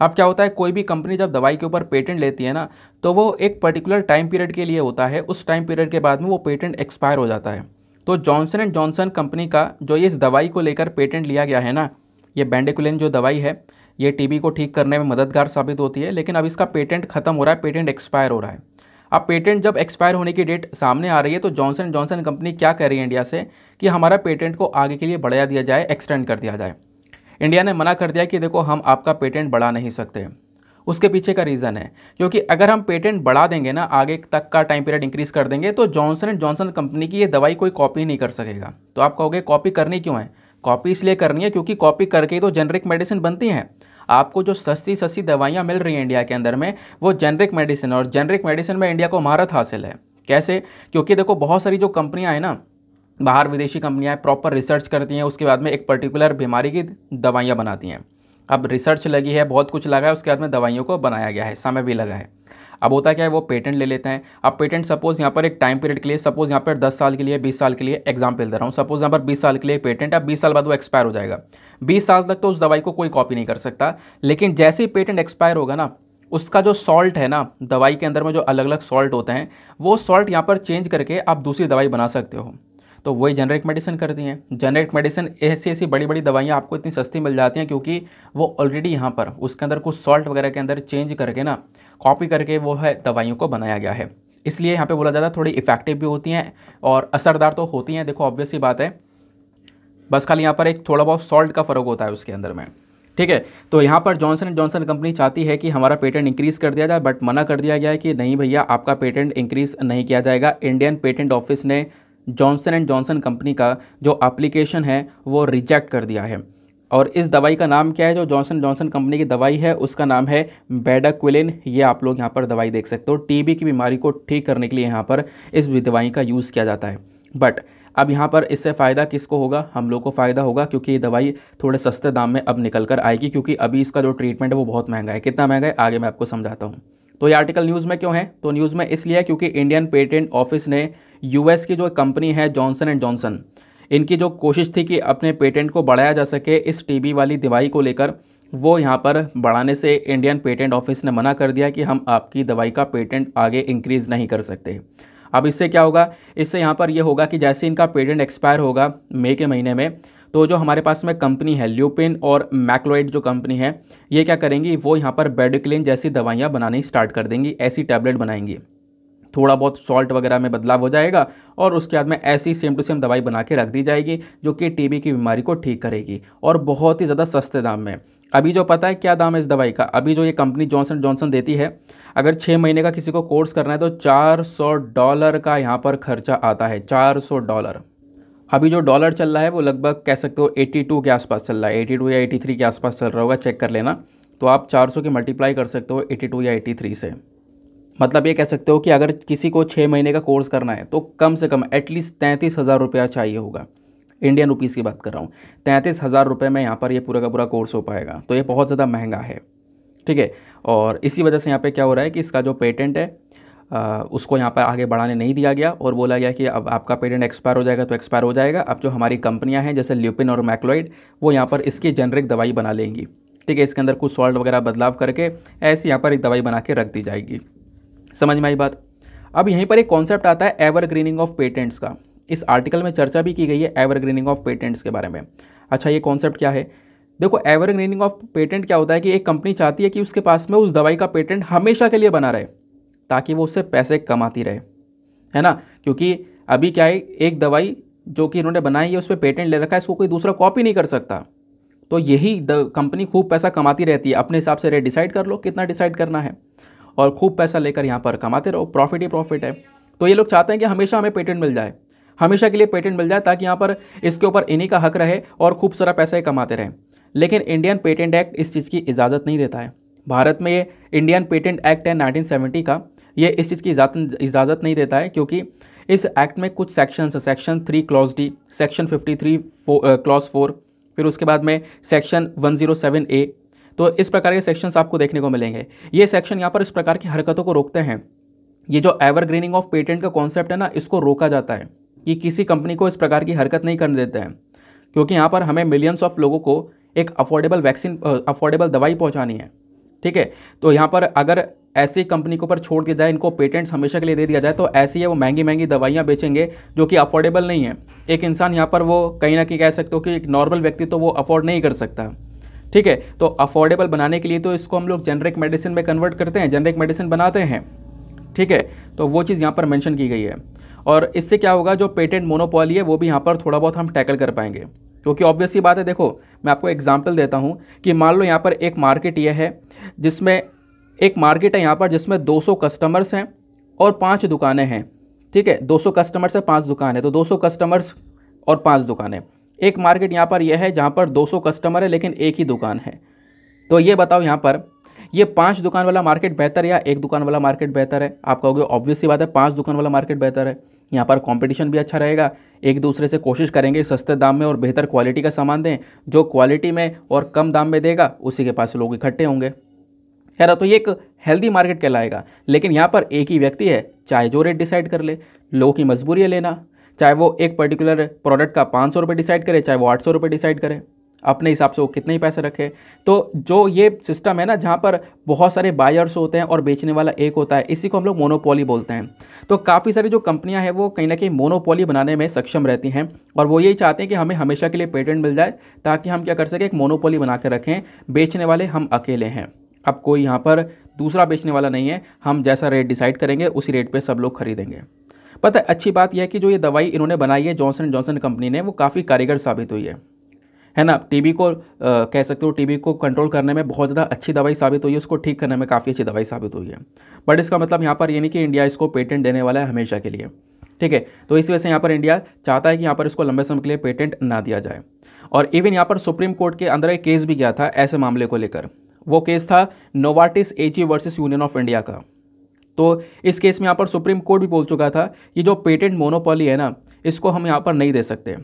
अब क्या होता है, कोई भी कंपनी जब दवाई के ऊपर पेटेंट लेती है ना, तो वो एक पर्टिकुलर टाइम पीरियड के लिए होता है, उस टाइम पीरियड के बाद में वो पेटेंट एक्सपायर हो जाता है। तो जॉनसन एंड जॉनसन कंपनी का जो इस दवाई को लेकर पेटेंट लिया गया है ना, ये बेडाक्विलिन जो दवाई है, ये टीबी को ठीक करने में मददगार साबित होती है, लेकिन अब इसका पेटेंट ख़त्म हो रहा है, पेटेंट एक्सपायर हो रहा है। अब पेटेंट जब एक्सपायर होने की डेट सामने आ रही है तो जॉनसन एंड जॉनसन कंपनी क्या कह रही है इंडिया से कि हमारा पेटेंट को आगे के लिए बढ़ा दिया जाए, एक्सटेंड कर दिया जाए। इंडिया ने मना कर दिया कि देखो हम आपका पेटेंट बढ़ा नहीं सकते। उसके पीछे का रीज़न है क्योंकि अगर हम पेटेंट बढ़ा देंगे ना, आगे तक का टाइम पीरियड इंक्रीज़ कर देंगे, तो जॉनसन एंड जॉनसन कंपनी की ये दवाई कोई कॉपी नहीं कर सकेगा। तो आप कहोगे कॉपी करनी क्यों है? कॉपी इसलिए करनी है क्योंकि कॉपी करके ही तो जेनरिक मेडिसिन बनती हैं। आपको जो सस्ती सस्ती दवाइयाँ मिल रही हैं इंडिया के अंदर में, वो जेनरिक मेडिसिन, और जेनरिक मेडिसिन में इंडिया को महारत हासिल है। कैसे? क्योंकि देखो बहुत सारी जो कंपनियाँ हैं ना, बाहर विदेशी कंपनियाँ प्रॉपर रिसर्च करती हैं, उसके बाद में एक पर्टिकुलर बीमारी की दवाइयाँ बनाती हैं। अब रिसर्च लगी है, बहुत कुछ लगा है, उसके बाद में दवाइयों को बनाया गया है, समय भी लगा है। अब होता क्या है, वो पेटेंट ले लेते हैं। अब पेटेंट सपोज़ यहाँ पर एक टाइम पीरियड के लिए, सपोज़ यहाँ पर दस साल के लिए, बीस साल के लिए, एग्जाम्पल दे रहा हूँ, सपोज़ यहाँ पर बीस साल के लिए पेटेंट, अब बीस साल बाद वो एक्सपायर हो जाएगा। बीस साल तक तो उस दवाई को कोई कॉपी नहीं कर सकता, लेकिन जैसे ही पेटेंट एक्सपायर होगा ना, उसका जो सॉल्ट है ना, दवाई के अंदर में जो अलग अलग सॉल्ट होते हैं, वो सॉल्ट यहाँ पर चेंज करके आप दूसरी दवाई बना सकते हो। तो वही जेनरिक मेडिसिन करती हैं। जेनरिक मेडिसिन ऐसी ऐसी बड़ी बड़ी दवाइयाँ आपको इतनी सस्ती मिल जाती हैं क्योंकि वो ऑलरेडी यहाँ पर उसके अंदर कुछ सॉल्ट वगैरह के अंदर चेंज करके ना, कॉपी करके वो है दवाइयों को बनाया गया है। इसलिए यहाँ पे बोला जाता है थोड़ी इफेक्टिव भी होती हैं और असरदार तो होती हैं। देखो ऑब्वियस ही बात है, बस खाली यहाँ पर एक थोड़ा बहुत सॉल्ट का फ़र्क होता है उसके अंदर में, ठीक है। तो यहाँ पर जॉनसन एंड जॉनसन कंपनी चाहती है कि हमारा पेटेंट इंक्रीज़ कर दिया जाए, बट मना कर दिया गया है कि नहीं भैया, आपका पेटेंट इंक्रीज़ नहीं किया जाएगा। इंडियन पेटेंट ऑफिस ने जॉनसन एंड जॉनसन कंपनी का जो एप्लीकेशन है वो रिजेक्ट कर दिया है। और इस दवाई का नाम क्या है, जो जॉनसन जॉनसन कंपनी की दवाई है, उसका नाम है बेडाक्विलिन। ये आप लोग यहाँ पर दवाई देख सकते हो। टीबी की बीमारी को ठीक करने के लिए यहाँ पर इस दवाई का यूज़ किया जाता है। बट अब यहाँ पर इससे फ़ायदा किसको होगा? हम लोग को फ़ायदा होगा, क्योंकि ये दवाई थोड़े सस्ते दाम में अब निकल कर आएगी, क्योंकि अभी इसका जो ट्रीटमेंट है वो बहुत महंगा है। कितना महंगा है आगे मैं आपको समझाता हूँ। तो ये आर्टिकल न्यूज़ में क्यों है? तो न्यूज़ में इसलिए क्योंकि इंडियन पेटेंट ऑफिस ने यूएस की जो कंपनी है जॉनसन एंड जॉनसन, इनकी जो कोशिश थी कि अपने पेटेंट को बढ़ाया जा सके इस टीबी वाली दवाई को लेकर, वो यहाँ पर बढ़ाने से इंडियन पेटेंट ऑफिस ने मना कर दिया कि हम आपकी दवाई का पेटेंट आगे इंक्रीज़ नहीं कर सकते। अब इससे क्या होगा? इससे यहाँ पर यह होगा कि जैसे इनका पेटेंट एक्सपायर होगा मई के महीने में, तो जो हमारे पास में कंपनी है ल्यूपिन और मैकलॉइड जो कंपनी है, ये क्या करेंगी, वो यहाँ पर बेडाक्विलिन जैसी दवाइयाँ बनानी स्टार्ट कर देंगी। ऐसी टैबलेट बनाएंगी, थोड़ा बहुत सॉल्ट वगैरह में बदलाव हो जाएगा, और उसके बाद में ऐसी सेम टू सेम दवाई बना के रख दी जाएगी जो कि टीबी की बीमारी को ठीक करेगी, और बहुत ही ज़्यादा सस्ते दाम में। अभी जो पता है क्या दाम है इस दवाई का, अभी जो ये कंपनी जॉनसन जॉनसन देती है, अगर छः महीने का किसी को कोर्स करना है तो चार सौ डॉलर का यहाँ पर खर्चा आता है। चार सौ डॉलर अभी जो डॉलर चल रहा है वो लगभग कह सकते हो बयासी के आसपास चल रहा है, बयासी या तिरासी के आसपास चल रहा होगा, चेक कर लेना। तो आप चार सौ की मल्टीप्लाई कर सकते हो बयासी या तिरासी से, मतलब ये कह सकते हो कि अगर किसी को छः महीने का कोर्स करना है तो कम से कम एटलीस्ट तैंतीस हज़ार रुपया चाहिए होगा, इंडियन रुपीज़ की बात कर रहा हूँ। तैंतीस हज़ार रुपये में यहाँ पर ये पूरा का पूरा कोर्स हो पाएगा, तो ये बहुत ज़्यादा महंगा है, ठीक है। और इसी वजह से यहाँ पे क्या हो रहा है कि इसका जो पेटेंट है आ, उसको यहाँ पर आगे बढ़ाने नहीं दिया गया और बोला गया कि अब आपका पेटेंट एक्सपायर हो जाएगा तो एक्सपायर हो जाएगा। अब जो हमारी कंपनियाँ हैं जैसे ल्यूपिन और मैकलॉइड, वो यहाँ पर इसकी जेनरिक दवाई बना लेंगी, ठीक है। इसके अंदर कुछ सॉल्ट वगैरह बदलाव करके ऐसी यहाँ पर एक दवाई बना के रख दी जाएगी। समझ में आई बात। अब यहीं पर एक कॉन्सेप्ट आता है एवरग्रीनिंग ऑफ पेटेंट्स का। इस आर्टिकल में चर्चा भी की गई है एवरग्रीनिंग ऑफ पेटेंट्स के बारे में। अच्छा, ये कॉन्सेप्ट क्या है? देखो, एवरग्रीनिंग ऑफ पेटेंट क्या होता है कि एक कंपनी चाहती है कि उसके पास में उस दवाई का पेटेंट हमेशा के लिए बना रहे ताकि वो उससे पैसे कमाती रहे, है ना। क्योंकि अभी क्या है, एक दवाई जो कि इन्होंने बनाई है उस पर पेटेंट ले रखा है, इसको कोई दूसरा कॉपी नहीं कर सकता। तो यही कंपनी खूब पैसा कमाती रहती है, अपने हिसाब से रेट डिसाइड कर लो कितना डिसाइड करना है और खूब पैसा लेकर यहाँ पर कमाते रहो, प्रॉफिट ही प्रॉफिट है। तो ये लोग चाहते हैं कि हमेशा हमें पेटेंट मिल जाए, हमेशा के लिए पेटेंट मिल जाए ताकि यहाँ पर इसके ऊपर इन्हीं का हक रहे और खूब सारा पैसा कमाते रहें। लेकिन इंडियन पेटेंट एक्ट इस चीज़ की इजाज़त नहीं देता है। भारत में ये इंडियन पेटेंट एक्ट है नाइनटीन सेवेंटी का, ये इस चीज़ की इजाज़त नहीं देता है क्योंकि इस एक्ट में कुछ सेक्शंस हैं, section three clause D, section fifty three clause four, फिर उसके बाद में section one zero seven A. तो इस प्रकार के सेक्शंस आपको देखने को मिलेंगे। ये सेक्शन यहाँ पर इस प्रकार की हरकतों को रोकते हैं। ये जो एवरग्रीनिंग ऑफ पेटेंट का कॉन्सेप्ट है ना, इसको रोका जाता है कि किसी कंपनी को इस प्रकार की हरकत नहीं करने देते हैं, क्योंकि यहाँ पर हमें मिलियंस ऑफ लोगों को एक अफोर्डेबल वैक्सीन, अफोर्डेबल दवाई पहुँचानी है, ठीक है। तो यहाँ पर अगर ऐसी कंपनी के ऊपर छोड़ दिया जाए, इनको पेटेंट्स हमेशा के लिए दे दिया जाए, तो ऐसी है वो महंगी महंगी दवाइयाँ बेचेंगे जो कि अफोर्डेबल नहीं है। एक इंसान यहाँ पर वो कहीं ना कहीं कह सकते हो कि एक नॉर्मल व्यक्ति तो वो अफोर्ड नहीं कर सकता, ठीक है। तो अफोर्डेबल बनाने के लिए तो इसको हम लोग जेनरिक मेडिसिन में कन्वर्ट करते हैं, जेनरिक मेडिसिन बनाते हैं, ठीक है। तो वो चीज़ यहाँ पर मेंशन की गई है और इससे क्या होगा, जो पेटेंट मोनोपोली है वो भी यहाँ पर थोड़ा बहुत हम टैकल कर पाएंगे। क्योंकि ऑब्वियसली बात है, देखो मैं आपको एग्जाम्पल देता हूँ कि मान लो यहाँ पर एक मार्केट ये है जिसमें एक मार्केट है यहाँ पर जिसमें दो सौ कस्टमर्स हैं और पाँच दुकानें हैं, ठीक है। दो सौ कस्टमर्स है, पाँच दुकान है, तो दो सौ कस्टमर्स और पाँच दुकानें। एक मार्केट यहाँ पर यह है जहाँ पर दो सौ कस्टमर है लेकिन एक ही दुकान है। तो ये बताओ यहाँ पर ये पांच दुकान वाला मार्केट बेहतर है या एक दुकान वाला मार्केट बेहतर है? आप कहोगे ऑब्वियस सी बात है पांच दुकान वाला मार्केट बेहतर है। यहाँ पर कंपटीशन भी अच्छा रहेगा, एक दूसरे से कोशिश करेंगे सस्ते दाम में और बेहतर क्वालिटी का सामान दें। जो क्वालिटी में और कम दाम में देगा उसी के पास लोग इकट्ठे होंगे, है ना। तो ये एक हेल्दी मार्केट कहलाएगा। लेकिन यहाँ पर एक ही व्यक्ति है, चाहे जो रेट डिसाइड कर ले, लोगों की मजबूरी है लेना। चाहे वो एक पर्टिकुलर प्रोडक्ट का पाँच सौ रुपये डिसाइड करे, चाहे वो आठ सौ रुपये डिसाइड करे, अपने हिसाब से वो कितने ही पैसे रखे। तो जो ये सिस्टम है ना, जहाँ पर बहुत सारे बायर्स होते हैं और बेचने वाला एक होता है, इसी को हम लोग मोनोपोली बोलते हैं। तो काफ़ी सारी जो कंपनियां हैं वो कहीं ना कहीं मोनोपोली बनाने में सक्षम रहती हैं और वो यही चाहते हैं कि हमें हमेशा के लिए पेटेंट मिल जाए ताकि हम क्या कर सकें, एक मोनोपोली बना के रखें। बेचने वाले हम अकेले हैं, अब कोई यहाँ पर दूसरा बेचने वाला नहीं है। हम जैसा रेट डिसाइड करेंगे उसी रेट पर सब लोग खरीदेंगे। पता है, अच्छी बात यह है कि जो ये दवाई इन्होंने बनाई है जॉनसन एंड जॉनसन कंपनी ने, वो काफ़ी कारीगर साबित हुई है, है ना। टीबी को आ, कह सकते हो टीबी को कंट्रोल करने में बहुत ज़्यादा अच्छी दवाई साबित हुई है, उसको ठीक करने में काफ़ी अच्छी दवाई साबित हुई है। बट इसका मतलब यहाँ पर ये नहीं कि इंडिया इसको पेटेंट देने वाला है हमेशा के लिए, ठीक है। तो इस वजह से यहाँ पर इंडिया चाहता है कि यहाँ पर इसको लंबे समय के लिए पेटेंट ना दिया जाए। और इवन यहाँ पर सुप्रीम कोर्ट के अंदर एक केस भी गया था ऐसे मामले को लेकर। वो केस था नोवाटिस एजी versus union of India का। तो इस केस में यहाँ पर सुप्रीम कोर्ट भी बोल चुका था कि जो पेटेंट मोनोपोली है ना, इसको हम यहाँ पर नहीं दे सकते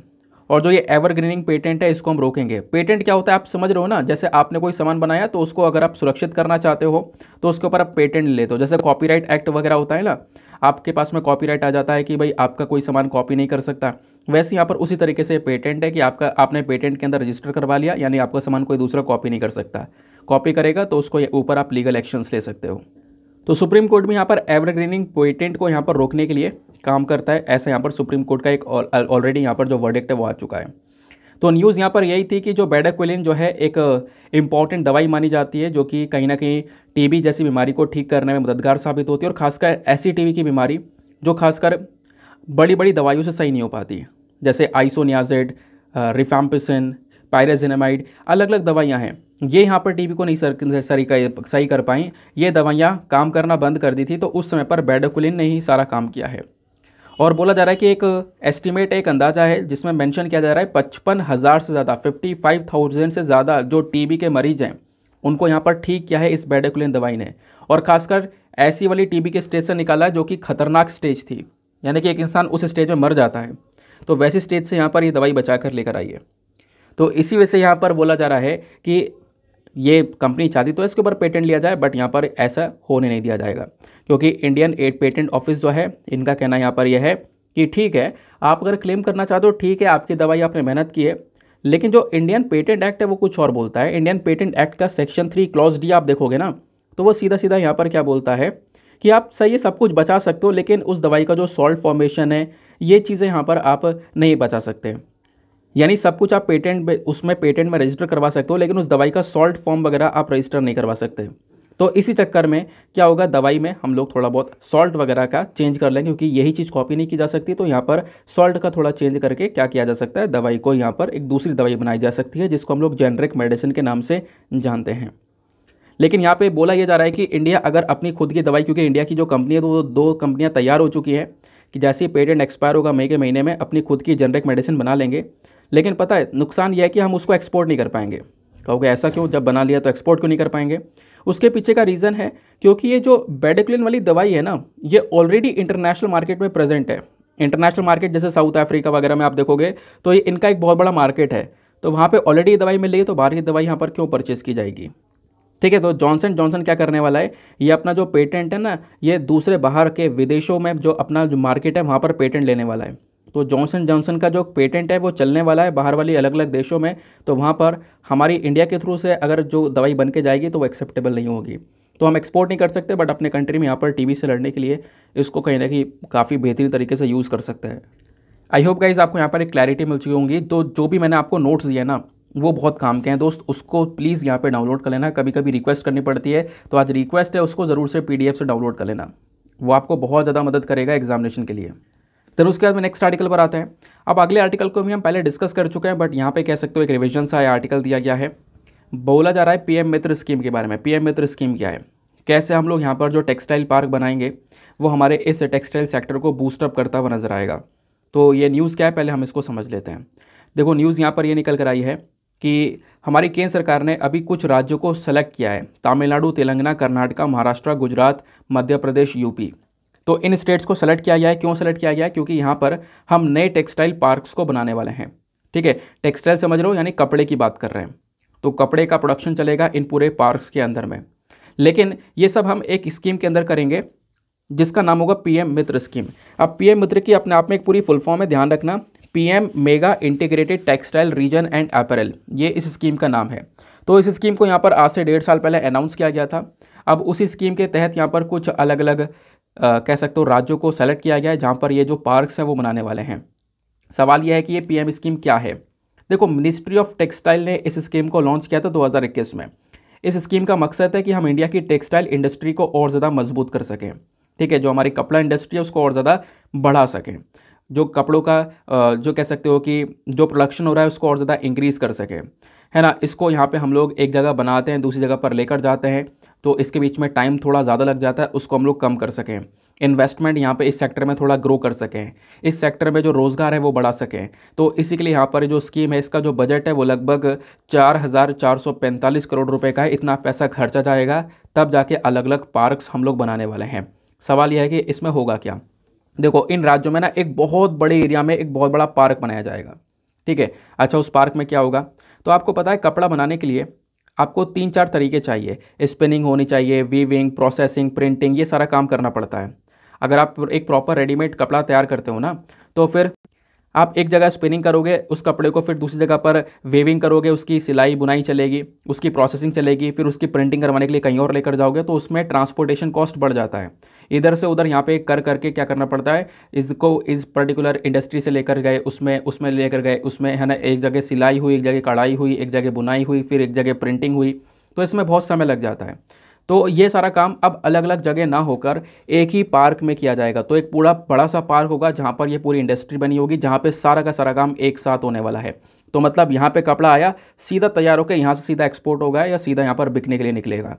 और जो ये एवरग्रीनिंग पेटेंट है इसको हम रोकेंगे। पेटेंट क्या होता है आप समझ रहे हो ना, जैसे आपने कोई सामान बनाया तो उसको अगर आप सुरक्षित करना चाहते हो तो उसके ऊपर आप पेटेंट लेते हो। जैसे कॉपीराइट एक्ट वगैरह होता है ना, आपके पास में कॉपीराइट आ जाता है कि भाई आपका कोई सामान कॉपी नहीं कर सकता। वैसे यहाँ पर उसी तरीके से पेटेंट है कि आपका आपने पेटेंट के अंदर रजिस्टर करवा लिया, यानी आपका सामान कोई दूसरा कॉपी नहीं कर सकता। कॉपी करेगा तो उसको ऊपर आप लीगल एक्शंस ले सकते हो। तो सुप्रीम कोर्ट में यहाँ पर एवरग्रीनिंग पेटेंट को यहाँ पर रोकने के लिए काम करता है, ऐसा यहाँ पर सुप्रीम कोर्ट का एक ऑलरेडी यहाँ पर जो वर्डिक्ट है वो आ चुका है। तो न्यूज़ यहाँ पर यही थी कि जो बेडाक्विलिन जो है एक इम्पॉर्टेंट दवाई मानी जाती है जो कि कहीं ना कहीं टीबी जैसी बीमारी को ठीक करने में मददगार साबित होती है, और खासकर ऐसी टीबी की बीमारी जो खासकर बड़ी बड़ी दवाइयों से सही नहीं हो पाती, जैसे आइसोनियाजेड, रिफैम्पिसिन, पायराजिनामाइड, अलग अलग दवाइयाँ हैं। ये यहाँ पर टीबी को नहीं सही कर पाई, ये दवाइयाँ काम करना बंद कर दी थी। तो उस समय पर बेडाक्विलिन ने ही सारा काम किया है। और बोला जा रहा है कि एक एस्टिमेट, एक अंदाज़ा है जिसमें मेंशन किया जा रहा है पचपन हज़ार से ज़्यादा, फिफ्टी फाइव थाउजेंड से ज़्यादा जो टीबी के मरीज़ हैं उनको यहाँ पर ठीक किया है इस बेडाक्विलिन दवाई ने। और ख़ासकर ऐसी वाली टीबी के स्टेज से निकाला जो कि खतरनाक स्टेज थी, यानी कि एक इंसान उस स्टेज में मर जाता है, तो वैसे स्टेज से यहाँ पर ये दवाई बचा कर लेकर आई है। तो इसी वजह से यहाँ पर बोला जा रहा है कि ये कंपनी चाहती तो इसके ऊपर पेटेंट लिया जाए, बट यहाँ पर ऐसा होने नहीं दिया जाएगा, क्योंकि इंडियन पेटेंट ऑफिस जो है, इनका कहना यहाँ पर यह है कि ठीक है, आप अगर क्लेम करना चाहते हो ठीक है, आपकी दवाई आपने मेहनत की है, लेकिन जो इंडियन पेटेंट एक्ट है वो कुछ और बोलता है। इंडियन पेटेंट एक्ट का सेक्शन थ्री क्लॉज डी आप देखोगे ना, तो वो सीधा सीधा यहाँ पर क्या बोलता है कि आप सही है सब कुछ बचा सकते हो, लेकिन उस दवाई का जो सॉल्ट फॉर्मेशन है ये चीज़ें यहाँ पर आप नहीं बचा सकते। यानी सब कुछ आप पेटेंट उसमें पेटेंट में रजिस्टर करवा सकते हो, लेकिन उस दवाई का सॉल्ट फॉर्म वगैरह आप रजिस्टर नहीं करवा सकते। तो इसी चक्कर में क्या होगा, दवाई में हम लोग थोड़ा बहुत सॉल्ट वगैरह का चेंज कर लेंगे, क्योंकि यही चीज़ कॉपी नहीं की जा सकती। तो यहाँ पर सॉल्ट का थोड़ा चेंज करके क्या किया जा सकता है, दवाई को यहाँ पर एक दूसरी दवाई बनाई जा सकती है, जिसको हम लोग जेनरिक मेडिसिन के नाम से जानते हैं। लेकिन यहाँ पे बोला यह जा रहा है कि इंडिया अगर अपनी खुद की दवाई, क्योंकि इंडिया की जो कंपनी है तो दो कंपनियाँ तैयार हो चुकी हैं कि जैसे ही पेटेंट एक्सपायर होगा मई के महीने में अपनी खुद की जेनरिक मेडिसिन बना लेंगे। लेकिन पता है नुकसान यह है कि हम उसको एक्सपोर्ट नहीं कर पाएंगे। कहोगे ऐसा क्यों, जब बना लिया तो एक्सपोर्ट क्यों नहीं कर पाएंगे? उसके पीछे का रीज़न है क्योंकि ये जो बेडाक्विलिन वाली दवाई है ना, ये ऑलरेडी इंटरनेशनल मार्केट में प्रेजेंट है। इंटरनेशनल मार्केट जैसे साउथ अफ्रीका वगैरह में आप देखोगे तो ये इनका एक बहुत बड़ा मार्केट है, तो वहाँ पर ऑलरेडी ये दवाई मिल रही है, तो बाहर की दवाई यहाँ पर क्यों परचेज़ की जाएगी? ठीक है, तो जॉनसन एंड जॉनसन क्या करने वाला है, ये अपना जो पेटेंट है ना, ये दूसरे बाहर के विदेशों में जो अपना जो मार्केट है वहाँ पर पेटेंट लेने वाला है। तो जॉनसन जॉनसन का जो पेटेंट है वो चलने वाला है बाहर वाली अलग अलग देशों में, तो वहाँ पर हमारी इंडिया के थ्रू से अगर जो दवाई बन के जाएगी तो वो एक्सेप्टेबल नहीं होगी, तो हम एक्सपोर्ट नहीं कर सकते। बट अपने कंट्री में यहाँ पर टीबी से लड़ने के लिए इसको कहीं ना कहीं काफ़ी बेहतरीन तरीके से यूज़ कर सकते हैं। आई होप गाइज आपको यहाँ पर एक क्लैरिटी मिल चुकी होंगी। तो जो भी मैंने आपको नोट्स दिए ना वो बहुत काम के हैं दोस्त, उसको प्लीज़ यहाँ पर डाउनलोड कर लेना। कभी कभी रिक्वेस्ट करनी पड़ती है, तो आज रिक्वेस्ट है उसको ज़रूर से पी डी एफ से डाउनलोड कर लेना, वो आपको बहुत ज़्यादा मदद करेगा एग्जामिनेशन के लिए। फिर उसके बाद में नेक्स्ट आर्टिकल पर आते हैं। अब अगले आर्टिकल को भी हम पहले डिस्कस कर चुके हैं, बट यहाँ पे कह सकते हो एक रिविजन सा आर्टिकल दिया गया है। बोला जा रहा है पीएम मित्र स्कीम के बारे में। पीएम मित्र स्कीम क्या है, कैसे हम लोग यहाँ पर जो टेक्सटाइल पार्क बनाएंगे वो हमारे इस टेक्सटाइल सेक्टर को बूस्टअप करता हुआ नजर आएगा। तो ये न्यूज़ क्या है पहले हम इसको समझ लेते हैं। देखो न्यूज़ यहाँ पर ये निकल कर आई है कि हमारी केंद्र सरकार ने अभी कुछ राज्यों को सेलेक्ट किया है, तमिलनाडु, तेलंगाना, कर्नाटका, महाराष्ट्र, गुजरात, मध्य प्रदेश, यूपी। तो इन स्टेट्स को सेलेक्ट किया गया है। क्यों सेलेक्ट किया गया है? क्योंकि यहाँ पर हम नए टेक्सटाइल पार्क्स को बनाने वाले हैं। ठीक है, टेक्सटाइल समझ लो, यानी कपड़े की बात कर रहे हैं, तो कपड़े का प्रोडक्शन चलेगा इन पूरे पार्क्स के अंदर में। लेकिन ये सब हम एक स्कीम के अंदर करेंगे जिसका नाम होगा पीएम मित्र स्कीम। अब पीएम मित्र की अपने आप में एक पूरी फुल फॉर्म है, ध्यान रखना, पीएम मेगा इंटीग्रेटेड टेक्सटाइल रीजन एंड एपरएल, ये इस स्कीम का नाम है। तो इस स्कीम को यहाँ पर आज से डेढ़ साल पहले अनाउंस किया गया था। अब उसी स्कीम के तहत यहाँ पर कुछ अलग अलग Uh, कह सकते हो राज्यों को सेलेक्ट किया गया है जहाँ पर ये जो पार्क्स हैं वो बनाने वाले हैं। सवाल यह है कि ये पीएम स्कीम क्या है। देखो मिनिस्ट्री ऑफ टेक्सटाइल ने इस स्कीम को लॉन्च किया था दो हज़ार इक्कीस में। इस स्कीम का मकसद है कि हम इंडिया की टेक्सटाइल इंडस्ट्री को और ज़्यादा मजबूत कर सकें। ठीक है, जो हमारी कपड़ा इंडस्ट्री है उसको और ज़्यादा बढ़ा सकें, जो कपड़ों का जो कह सकते हो कि जो प्रोडक्शन हो रहा है उसको और ज़्यादा इंक्रीज़ कर सकें, है ना। इसको यहाँ पे हम लोग एक जगह बनाते हैं दूसरी जगह पर लेकर जाते हैं, तो इसके बीच में टाइम थोड़ा ज़्यादा लग जाता है, उसको हम लोग कम कर सकें। इन्वेस्टमेंट यहाँ पे इस सेक्टर में थोड़ा ग्रो कर सकें, इस सेक्टर में जो रोज़गार है वो बढ़ा सकें। तो इसी के लिए यहाँ पर जो स्कीम है इसका जो बजट है वो लगभग चार हज़ार चार सौ पैंतालीस करोड़ रुपये का है। इतना पैसा खर्चा जाएगा तब जाके अलग अलग पार्क्स हम लोग बनाने वाले हैं। सवाल यह है कि इसमें होगा क्या। देखो इन राज्यों में ना एक बहुत बड़े एरिया में एक बहुत बड़ा पार्क बनाया जाएगा। ठीक है, अच्छा उस पार्क में क्या होगा, तो आपको पता है कपड़ा बनाने के लिए आपको तीन चार तरीके चाहिए, स्पिनिंग होनी चाहिए, वीविंग, प्रोसेसिंग, प्रिंटिंग, ये सारा काम करना पड़ता है। अगर आप एक प्रॉपर रेडीमेड कपड़ा तैयार करते हो ना, तो फिर आप एक जगह स्पिनिंग करोगे उस कपड़े को, फिर दूसरी जगह पर वीविंग करोगे, उसकी सिलाई बुनाई चलेगी, उसकी प्रोसेसिंग चलेगी, फिर उसकी प्रिंटिंग करवाने के लिए कहीं और लेकर जाओगे, तो उसमें ट्रांसपोर्टेशन कॉस्ट बढ़ जाता है। इधर से उधर यहाँ पे कर करके क्या करना पड़ता है, इसको इस पर्टिकुलर इंडस्ट्री से लेकर गए उसमें उसमें लेकर गए उसमें, है ना। एक जगह सिलाई हुई, एक जगह कढ़ाई हुई, एक जगह बुनाई हुई, फिर एक जगह प्रिंटिंग हुई, तो इसमें बहुत समय लग जाता है। तो ये सारा काम अब अलग अलग जगह ना होकर एक ही पार्क में किया जाएगा। तो एक पूरा बड़ा सा पार्क होगा जहाँ पर ये पूरी इंडस्ट्री बनी होगी, जहाँ पे सारा का सारा काम एक साथ होने वाला है। तो मतलब यहाँ पे कपड़ा आया, सीधा तैयार होकर यहाँ से सीधा एक्सपोर्ट होगा या सीधा यहाँ पर बिकने के लिए निकलेगा।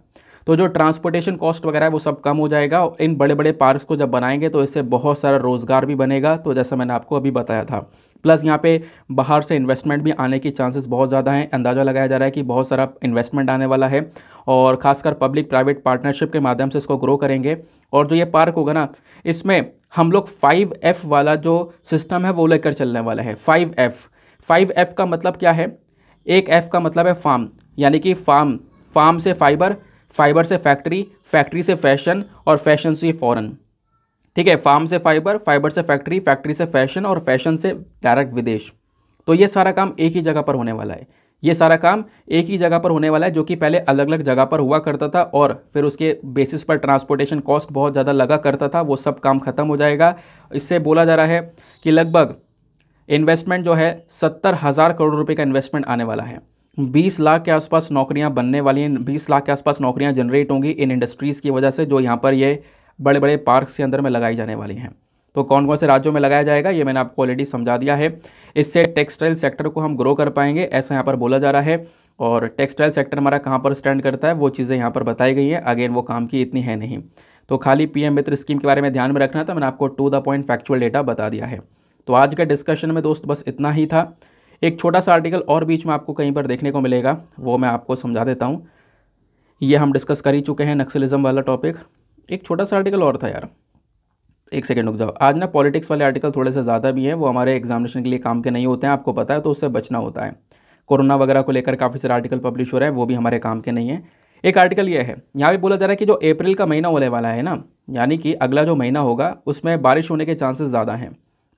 तो जो ट्रांसपोर्टेशन कॉस्ट वगैरह है वो सब कम हो जाएगा। इन बड़े बड़े पार्क्स को जब बनाएंगे तो इससे बहुत सारा रोज़गार भी बनेगा, तो जैसा मैंने आपको अभी बताया था। प्लस यहाँ पे बाहर से इन्वेस्टमेंट भी आने की चांसेस बहुत ज़्यादा हैं। अंदाज़ा लगाया जा रहा है कि बहुत सारा इन्वेस्टमेंट आने वाला है और ख़ासकर पब्लिक प्राइवेट पार्टनरशिप के माध्यम से इसको ग्रो करेंगे। और जो ये पार्क होगा ना, इसमें हम लोग फाइव एफ़ वाला जो सिस्टम है वो लेकर चलने वाला है। फाइव एफ़ फाइव एफ़ का मतलब क्या है? एक एफ़ का मतलब है फार्म, यानी कि फार्म फार्म से फाइबर, फाइबर से फैक्ट्री, फैक्ट्री से फैशन और फैशन से फॉरेन। ठीक है, फार्म से फाइबर, फाइबर से फैक्ट्री, फैक्ट्री से फैशन और फैशन से डायरेक्ट विदेश। तो ये सारा काम एक ही जगह पर होने वाला है, ये सारा काम एक ही जगह पर होने वाला है, जो कि पहले अलग अलग जगह पर हुआ करता था और फिर उसके बेसिस पर ट्रांसपोर्टेशन कॉस्ट बहुत ज़्यादा लगा करता था। वो सब काम खत्म हो जाएगा। इससे बोला जा रहा है कि लगभग इन्वेस्टमेंट जो है सत्तर हज़ार करोड़ रुपये का इन्वेस्टमेंट आने वाला है। बीस लाख के आसपास नौकरियां बनने वाली हैं, बीस लाख के आसपास नौकरियां जनरेट होंगी इन इंडस्ट्रीज़ की वजह से, जो यहां पर ये बड़े बड़े पार्क्स के अंदर में लगाई जाने वाली हैं। तो कौन कौन से राज्यों में लगाया जाएगा ये मैंने आपको ऑलरेडी समझा दिया है। इससे टेक्सटाइल सेक्टर को हम ग्रो कर पाएंगे, ऐसा यहाँ पर बोला जा रहा है। और टेक्सटाइल सेक्टर हमारा कहाँ पर स्टैंड करता है वो चीज़ें यहाँ पर बताई गई हैं। अगेन वो काम की इतनी है नहीं, तो खाली पी एम मित्र स्कीम के बारे में ध्यान में रखना था। मैंने आपको to the point factual data बता दिया है। तो आज के डिस्कशन में दोस्त बस इतना ही था। एक छोटा सा आर्टिकल और बीच में आपको कहीं पर देखने को मिलेगा, वो मैं आपको समझा देता हूँ। ये हम डिस्कस कर ही चुके हैं, नक्सलिज्म वाला टॉपिक। एक छोटा सा आर्टिकल और था यार, एक सेकंड रुक जाओ। आज ना पॉलिटिक्स वाले आर्टिकल थोड़े से ज़्यादा भी हैं, वो हमारे एग्जामिनेशन के लिए काम के नहीं होते हैं, आपको पता है, तो उससे बचना होता है। कोरोना वगैरह को लेकर काफ़ी सारे आर्टिकल पब्लिश हो रहे हैं, वो भी हमारे काम के नहीं है। एक आर्टिकल ये है, यहाँ भी बोला जा रहा है कि जो अप्रैल का महीना होने वाला है ना, यानी कि अगला जो महीना होगा उसमें बारिश होने के चांसेस ज़्यादा हैं।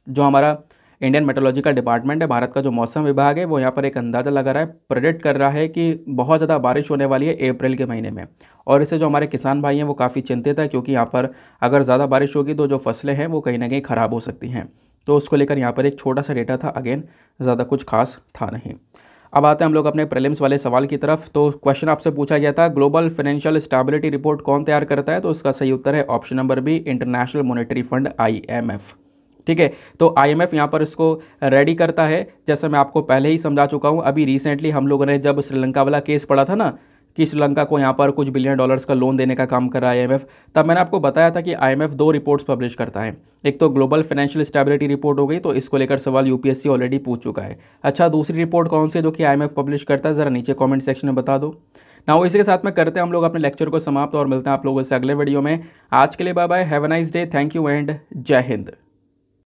जो हमारा इंडियन मेट्रोलॉजी का डिपार्टमेंट है, भारत का जो मौसम विभाग है, वो यहाँ पर एक अंदाज़ा लगा रहा है, प्रेडिक्ट कर रहा है कि बहुत ज़्यादा बारिश होने वाली है अप्रैल के महीने में। और इससे जो हमारे किसान भाई हैं वो काफ़ी चिंतित है, क्योंकि यहाँ पर अगर ज़्यादा बारिश होगी तो जो फसलें हैं वो कहीं ना कहीं ख़राब हो सकती हैं। तो उसको लेकर यहाँ पर एक छोटा सा डेटा था, अगेन ज़्यादा कुछ खास था नहीं। अब आते हैं हम लोग अपने प्रीलिम्स वाले सवाल की तरफ। तो क्वेश्चन आपसे पूछा गया था, ग्लोबल फाइनेंशियल स्टेबिलिटी रिपोर्ट कौन तैयार करता है? तो इसका सही उत्तर है option number B, international monetary fund, आई एम एफ। ठीक है, तो आई एम एफ यहाँ पर इसको रेडी करता है, जैसा मैं आपको पहले ही समझा चुका हूँ। अभी रिसेंटली हम लोगों ने जब श्रीलंका वाला केस पढ़ा था ना, कि श्रीलंका को यहाँ पर कुछ बिलियन डॉलर्स का लोन देने का काम कर रहा है आई एम एफ, तब मैंने आपको बताया था कि आई एम एफ दो रिपोर्ट्स पब्लिश करता है। एक तो ग्लोबल फाइनेंशियल स्टेबिलिटी रिपोर्ट हो गई, तो इसको लेकर सवाल U P S C already पूछ चुका है। अच्छा, दूसरी रिपोर्ट कौन सी है जो कि आई एम एफ पब्लिश करता है? ज़रा नीचे कॉमेंट सेक्शन में बता दो ना। इसी के साथ में करते हैं हम लोग अपने लेक्चर को समाप्त और मिलते हैं आप लोगों से अगले वीडियो में। आज के लिए bye bye, have a nice day, thank you and जय हिंद।